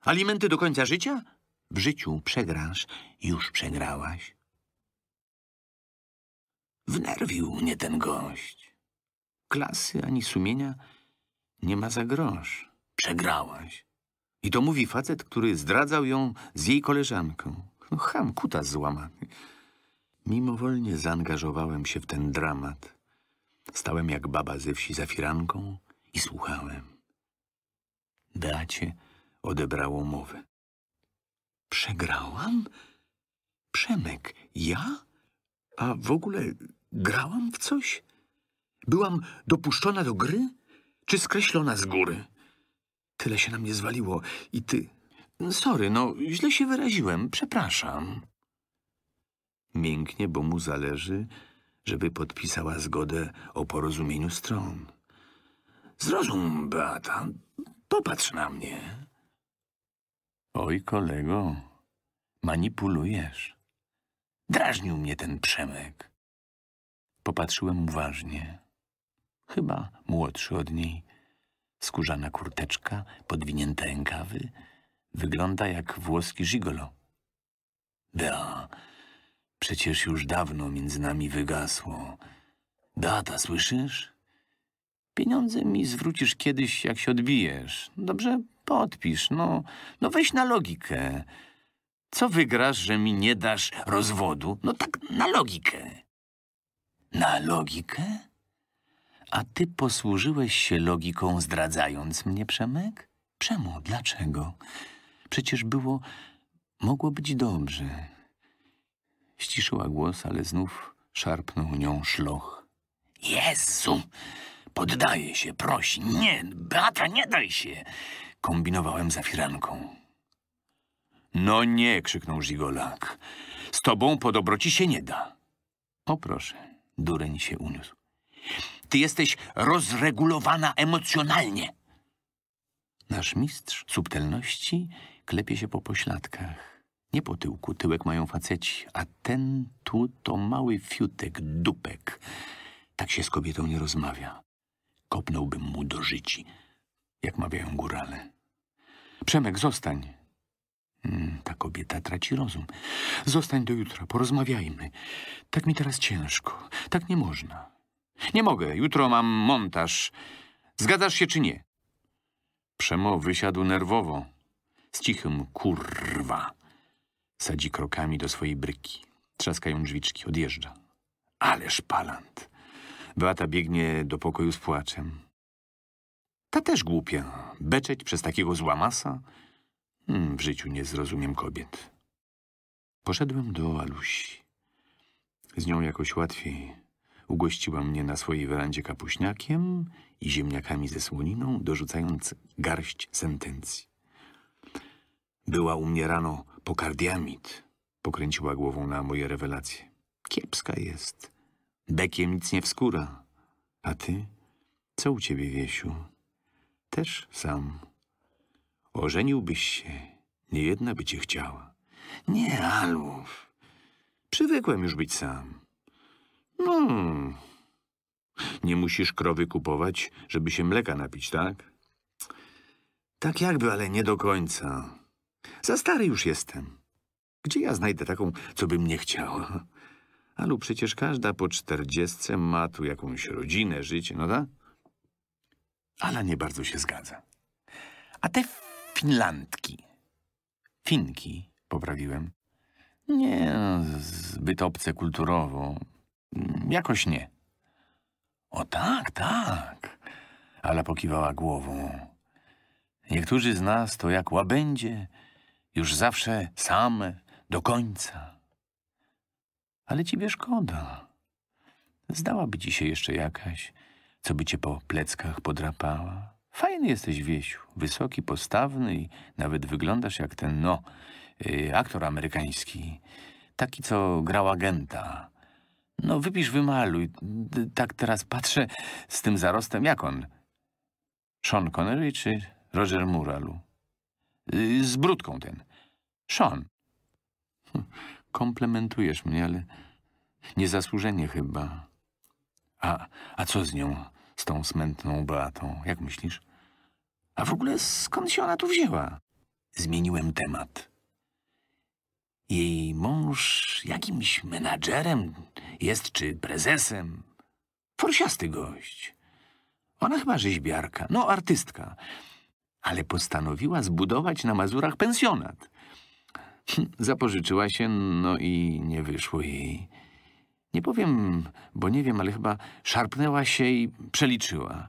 Alimenty do końca życia? W życiu przegrasz. Już przegrałaś. Wnerwił mnie ten gość. Klasy ani sumienia nie ma za grosz. Przegrałaś. I to mówi facet, który zdradzał ją z jej koleżanką. No cham, kutas złamany. Mimowolnie zaangażowałem się w ten dramat. Stałem jak baba ze wsi za firanką i słuchałem. Beacie odebrało mowę. Przegrałam? Przemek, ja? A w ogóle grałam w coś? Byłam dopuszczona do gry? Czy skreślona z góry? Tyle się na mnie zwaliło i ty... Sorry, no źle się wyraziłem, przepraszam. Mięknie, bo mu zależy, żeby podpisała zgodę o porozumieniu stron. Zrozum, Beata, popatrz na mnie. Oj, kolego, manipulujesz. Drażnił mnie ten Przemek. Popatrzyłem uważnie. Chyba młodszy od niej. Skórzana kurteczka, podwinięte rękawy. Wygląda jak włoski żigolo. Bea, przecież już dawno między nami wygasło. Beata, słyszysz? Pieniądze mi zwrócisz kiedyś, jak się odbijesz. Dobrze, podpisz. No weź na logikę. Co wygrasz, że mi nie dasz rozwodu? No tak na logikę. Na logikę? A ty posłużyłeś się logiką, zdradzając mnie, Przemek? Czemu? Dlaczego? Przecież było... Mogło być dobrze. Ściszyła głos, ale znów szarpnął nią szloch. Jezu! Poddaję się, prosi. Nie, Beata, nie daj się! Kombinowałem za firanką. No nie, krzyknął żigolak. Z tobą po dobroci się nie da. O proszę, dureń się uniósł. Ty jesteś rozregulowana emocjonalnie. Nasz mistrz subtelności klepie się po pośladkach. Nie po tyłku, tyłek mają faceci, a ten tu to mały fiutek, dupek. Tak się z kobietą nie rozmawia. Kopnąłbym mu do życi, jak mawiają górale. Przemek, zostań. Ta kobieta traci rozum. Zostań do jutra, porozmawiajmy. Tak mi teraz ciężko. Tak nie można. Nie mogę, jutro mam montaż. Zgadzasz się czy nie? Przemo wysiadł nerwowo. Z cichym kurwa. Sadzi krokami do swojej bryki. Trzaskają drzwiczki, odjeżdża. Ależ palant. Beata biegnie do pokoju z płaczem. Ta też głupia. Beczeć przez takiego złamasa. W życiu nie zrozumiem kobiet. Poszedłem do Alusi. Z nią jakoś łatwiej. Ugościła mnie na swojej werandzie kapuśniakiem i ziemniakami ze słoniną, dorzucając garść sentencji. Była u mnie rano po kardiamid. Pokręciła głową na moje rewelacje. Kiepska jest. Bekiem nic nie wskóra. A ty? Co u ciebie, Wiesiu? Też sam. Ożeniłbyś się, niejedna by cię chciała. Nie, Alów. Przywykłem już być sam. No. Nie musisz krowy kupować, żeby się mleka napić, tak? Tak jakby, ale nie do końca. Za stary już jestem. Gdzie ja znajdę taką, co by mnie chciała? Alu, przecież każda po 40 ma tu jakąś rodzinę, życie, no da? Ala nie bardzo się zgadza. A te Finlandki. Finki, poprawiłem. Nie, no, zbyt obce kulturowo. Jakoś nie. O tak, tak. Ala pokiwała głową. Niektórzy z nas to jak łabędzie, już zawsze same, do końca. Ale ciebie szkoda. Zdałaby ci się jeszcze jakaś, co by cię po pleckach podrapała. Fajny jesteś, Wiesiu, wysoki, postawny i nawet wyglądasz jak ten, no, aktor amerykański. Taki, co grał agenta. No, wypisz, wymaluj. Tak teraz patrzę z tym zarostem. Jak on? Sean Connery czy Roger Muralu? Z brudką ten. Sean. Komplementujesz mnie, ale niezasłużenie chyba. A co z nią, z tą smętną Beatą? Jak myślisz? A w ogóle skąd się ona tu wzięła? Zmieniłem temat. Jej mąż jakimś menadżerem jest, czy prezesem. Forsiasty gość. Ona chyba rzeźbiarka, no artystka. Ale postanowiła zbudować na Mazurach pensjonat. Zapożyczyła się, no i nie wyszło jej. Nie powiem, bo nie wiem, ale chyba szarpnęła się i przeliczyła.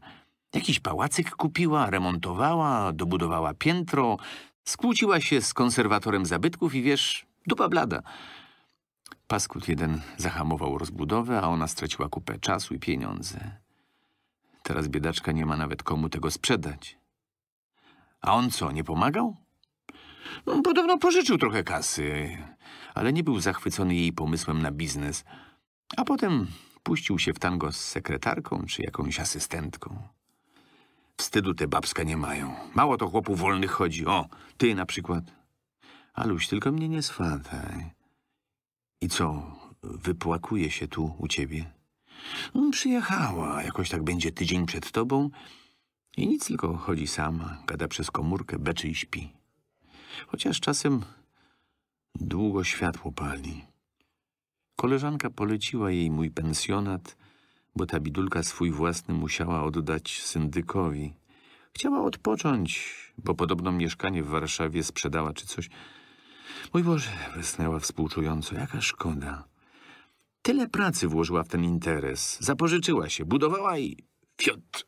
Jakiś pałacyk kupiła, remontowała, dobudowała piętro. Skłóciła się z konserwatorem zabytków i wiesz, dupa blada. Paskut jeden zahamował rozbudowę, a ona straciła kupę czasu i pieniądze. Teraz biedaczka nie ma nawet komu tego sprzedać. A on co, nie pomagał? No, podobno pożyczył trochę kasy, ale nie był zachwycony jej pomysłem na biznes. A potem puścił się w tango z sekretarką czy jakąś asystentką. Wstydu te babska nie mają. Mało to chłopów wolnych chodzi. O, ty na przykład. Aluś, tylko mnie nie swataj. I co, wypłakuje się tu u ciebie? No, przyjechała. Jakoś tak będzie tydzień przed tobą. I nic, tylko chodzi sama, gada przez komórkę, beczy i śpi. Chociaż czasem długo światło pali. Koleżanka poleciła jej mój pensjonat, bo ta bidulka swój własny musiała oddać syndykowi. Chciała odpocząć, bo podobno mieszkanie w Warszawie sprzedała czy coś. Mój Boże, westchnęła współczująco, jaka szkoda. Tyle pracy włożyła w ten interes. Zapożyczyła się, budowała i fiot.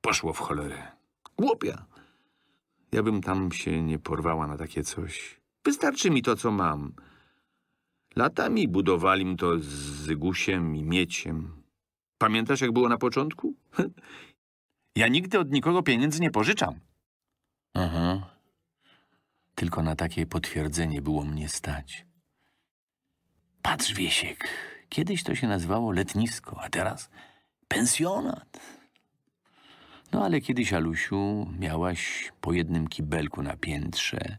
Poszło w cholerę. Głupia. Ja bym tam się nie porwała na takie coś. Wystarczy mi to, co mam. Latami budowali mi to z Zygusiem i Mieciem. Pamiętasz, jak było na początku? Ja nigdy od nikogo pieniędzy nie pożyczam. Aha. Tylko na takie potwierdzenie było mnie stać. Patrz, Wiesiek, kiedyś to się nazywało letnisko, a teraz pensjonat. No ale kiedyś, Alusiu, miałaś po jednym kibelku na piętrze,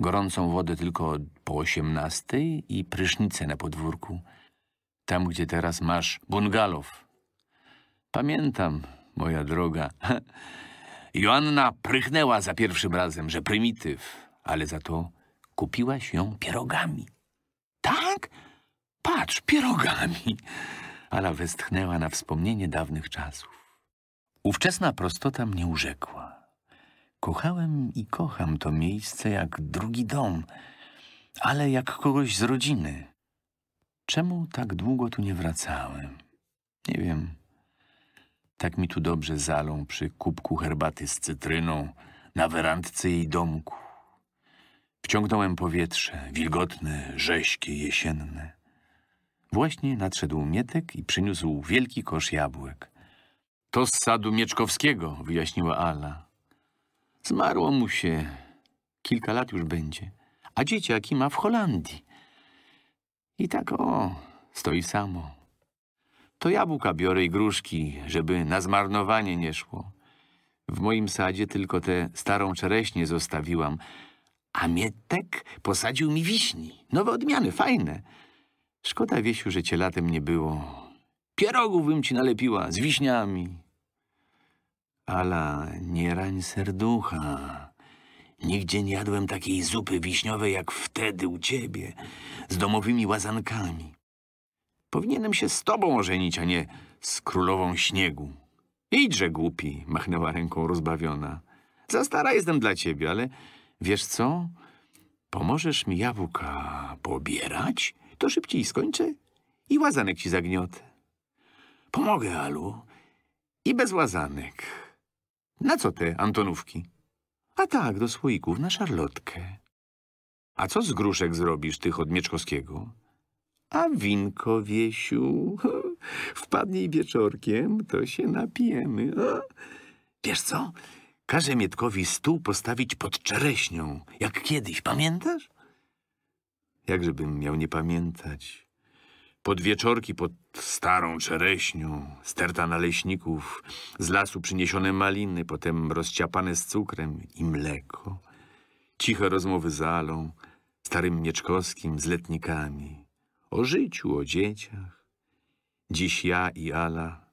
gorącą wodę tylko po 18:00 i prysznicę na podwórku. Tam, gdzie teraz masz bungalow. Pamiętam, moja droga. Joanna prychnęła za pierwszym razem, że prymityw, ale za to kupiłaś ją pierogami. Tak? Patrz, pierogami. Ala westchnęła na wspomnienie dawnych czasów. Ówczesna prostota mnie urzekła. Kochałem i kocham to miejsce jak drugi dom, ale jak kogoś z rodziny. Czemu tak długo tu nie wracałem? Nie wiem. Tak mi tu dobrze z Alą przy kubku herbaty z cytryną, na werandce jej domku. Wciągnąłem powietrze, wilgotne, rześkie, jesienne. Właśnie nadszedł Mietek i przyniósł wielki kosz jabłek. To z sadu Mieczkowskiego, wyjaśniła Ala. Zmarło mu się. Kilka lat już będzie. A dzieciaki ma w Holandii. I tak, o, stoi samo. To jabłka biorę i gruszki, żeby na zmarnowanie nie szło. W moim sadzie tylko tę starą czereśnię zostawiłam. A Mietek posadził mi wiśni. Nowe odmiany, fajne. Szkoda, Wiesiu, że cię latem nie było. Pierogów bym ci nalepiła z wiśniami. Ala, nie rań serducha. Nigdzie nie jadłem takiej zupy wiśniowej jak wtedy u ciebie, z domowymi łazankami. Powinienem się z tobą ożenić, a nie z królową śniegu. Idźże, głupi, machnęła ręką rozbawiona. Za stara jestem dla ciebie, ale wiesz co? Pomożesz mi jabłka pobierać? To szybciej skończę i łazanek ci zagniotę. Pomogę, Alu. I bez łazanek. Na co te Antonówki? A tak, do słoików, na szarlotkę. A co z gruszek zrobisz, tych od Mieczkowskiego? A winko, Wiesiu, wpadnij wieczorkiem, to się napijemy. Wiesz co? Każę Mietkowi stół postawić pod czereśnią, jak kiedyś, pamiętasz? Jakżebym miał nie pamiętać. Pod wieczorki, pod starą czereśnią, sterta naleśników, z lasu przyniesione maliny, potem rozciapane z cukrem i mleko. Ciche rozmowy z Alą, starym Mieczkowskim, z letnikami. O życiu, o dzieciach. Dziś ja i Ala.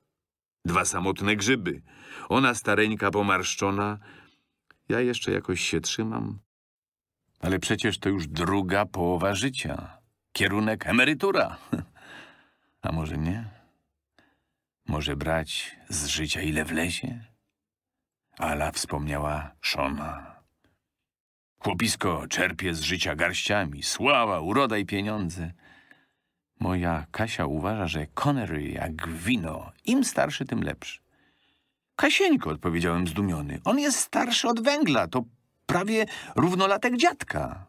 Dwa samotne grzyby. Ona stareńka pomarszczona. Ja jeszcze jakoś się trzymam. Ale przecież to już druga połowa życia. Kierunek emerytura. A może nie? Może brać z życia ile wlezie? Ala wspomniała Szona. Chłopisko czerpie z życia garściami. Sława, uroda i pieniądze. Moja Kasia uważa, że Connery jak wino. Im starszy, tym lepszy. Kasieńko, odpowiedziałem zdumiony. On jest starszy od węgla. To prawie równolatek dziadka.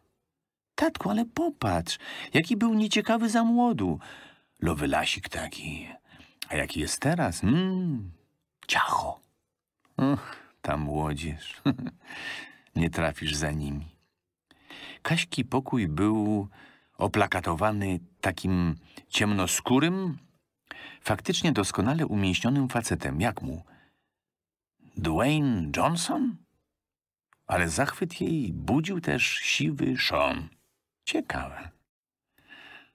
Tatku, ale popatrz, jaki był nieciekawy za młodu. Lowy lasik taki. A jaki jest teraz? Ciacho. Och, ta młodzież. Nie trafisz za nimi. Kaśki pokój był oplakatowany takim ciemnoskórym, faktycznie doskonale umięśnionym facetem. Jak mu? Dwayne Johnson? Ale zachwyt jej budził też siwy Sean. Ciekawe.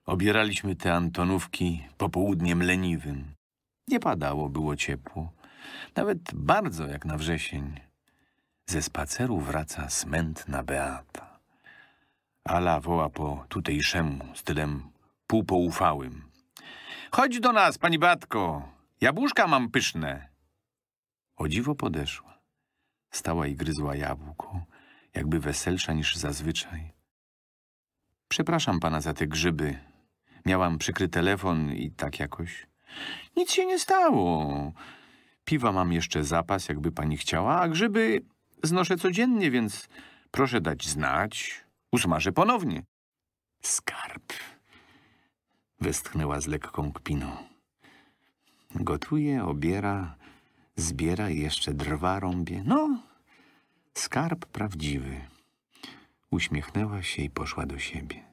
Obieraliśmy te Antonówki popołudniem leniwym. Nie padało, było ciepło. Nawet bardzo, jak na wrzesień. Ze spaceru wraca smętna Beata. Ala woła po tutejszemu, stylem półpoufałym. Chodź do nas, pani Batko. Jabłuszka mam pyszne. O dziwo podeszła. Stała i gryzła jabłko, jakby weselsza niż zazwyczaj. Przepraszam pana za te grzyby. Miałam przykry telefon i tak jakoś. Nic się nie stało. Piwa mam jeszcze zapas, jakby pani chciała, a grzyby znoszę codziennie, więc proszę dać znać. Usmażę ponownie. Skarb. Westchnęła z lekką kpiną. Gotuje, obiera, zbiera i jeszcze drwa rąbie. No, skarb prawdziwy. Uśmiechnęła się i poszła do siebie.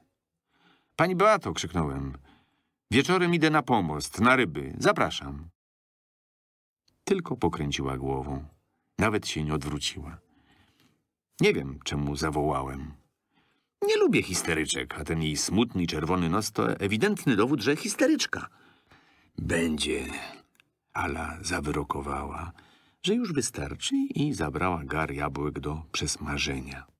Pani Beato, krzyknąłem. Wieczorem idę na pomost, na ryby. Zapraszam. Tylko pokręciła głową. Nawet się nie odwróciła. Nie wiem, czemu zawołałem. Nie lubię histeryczek, a ten jej smutny czerwony nos to ewidentny dowód, że histeryczka. Będzie. Ala zawyrokowała, że już wystarczy i zabrała gar jabłek do przesmażenia.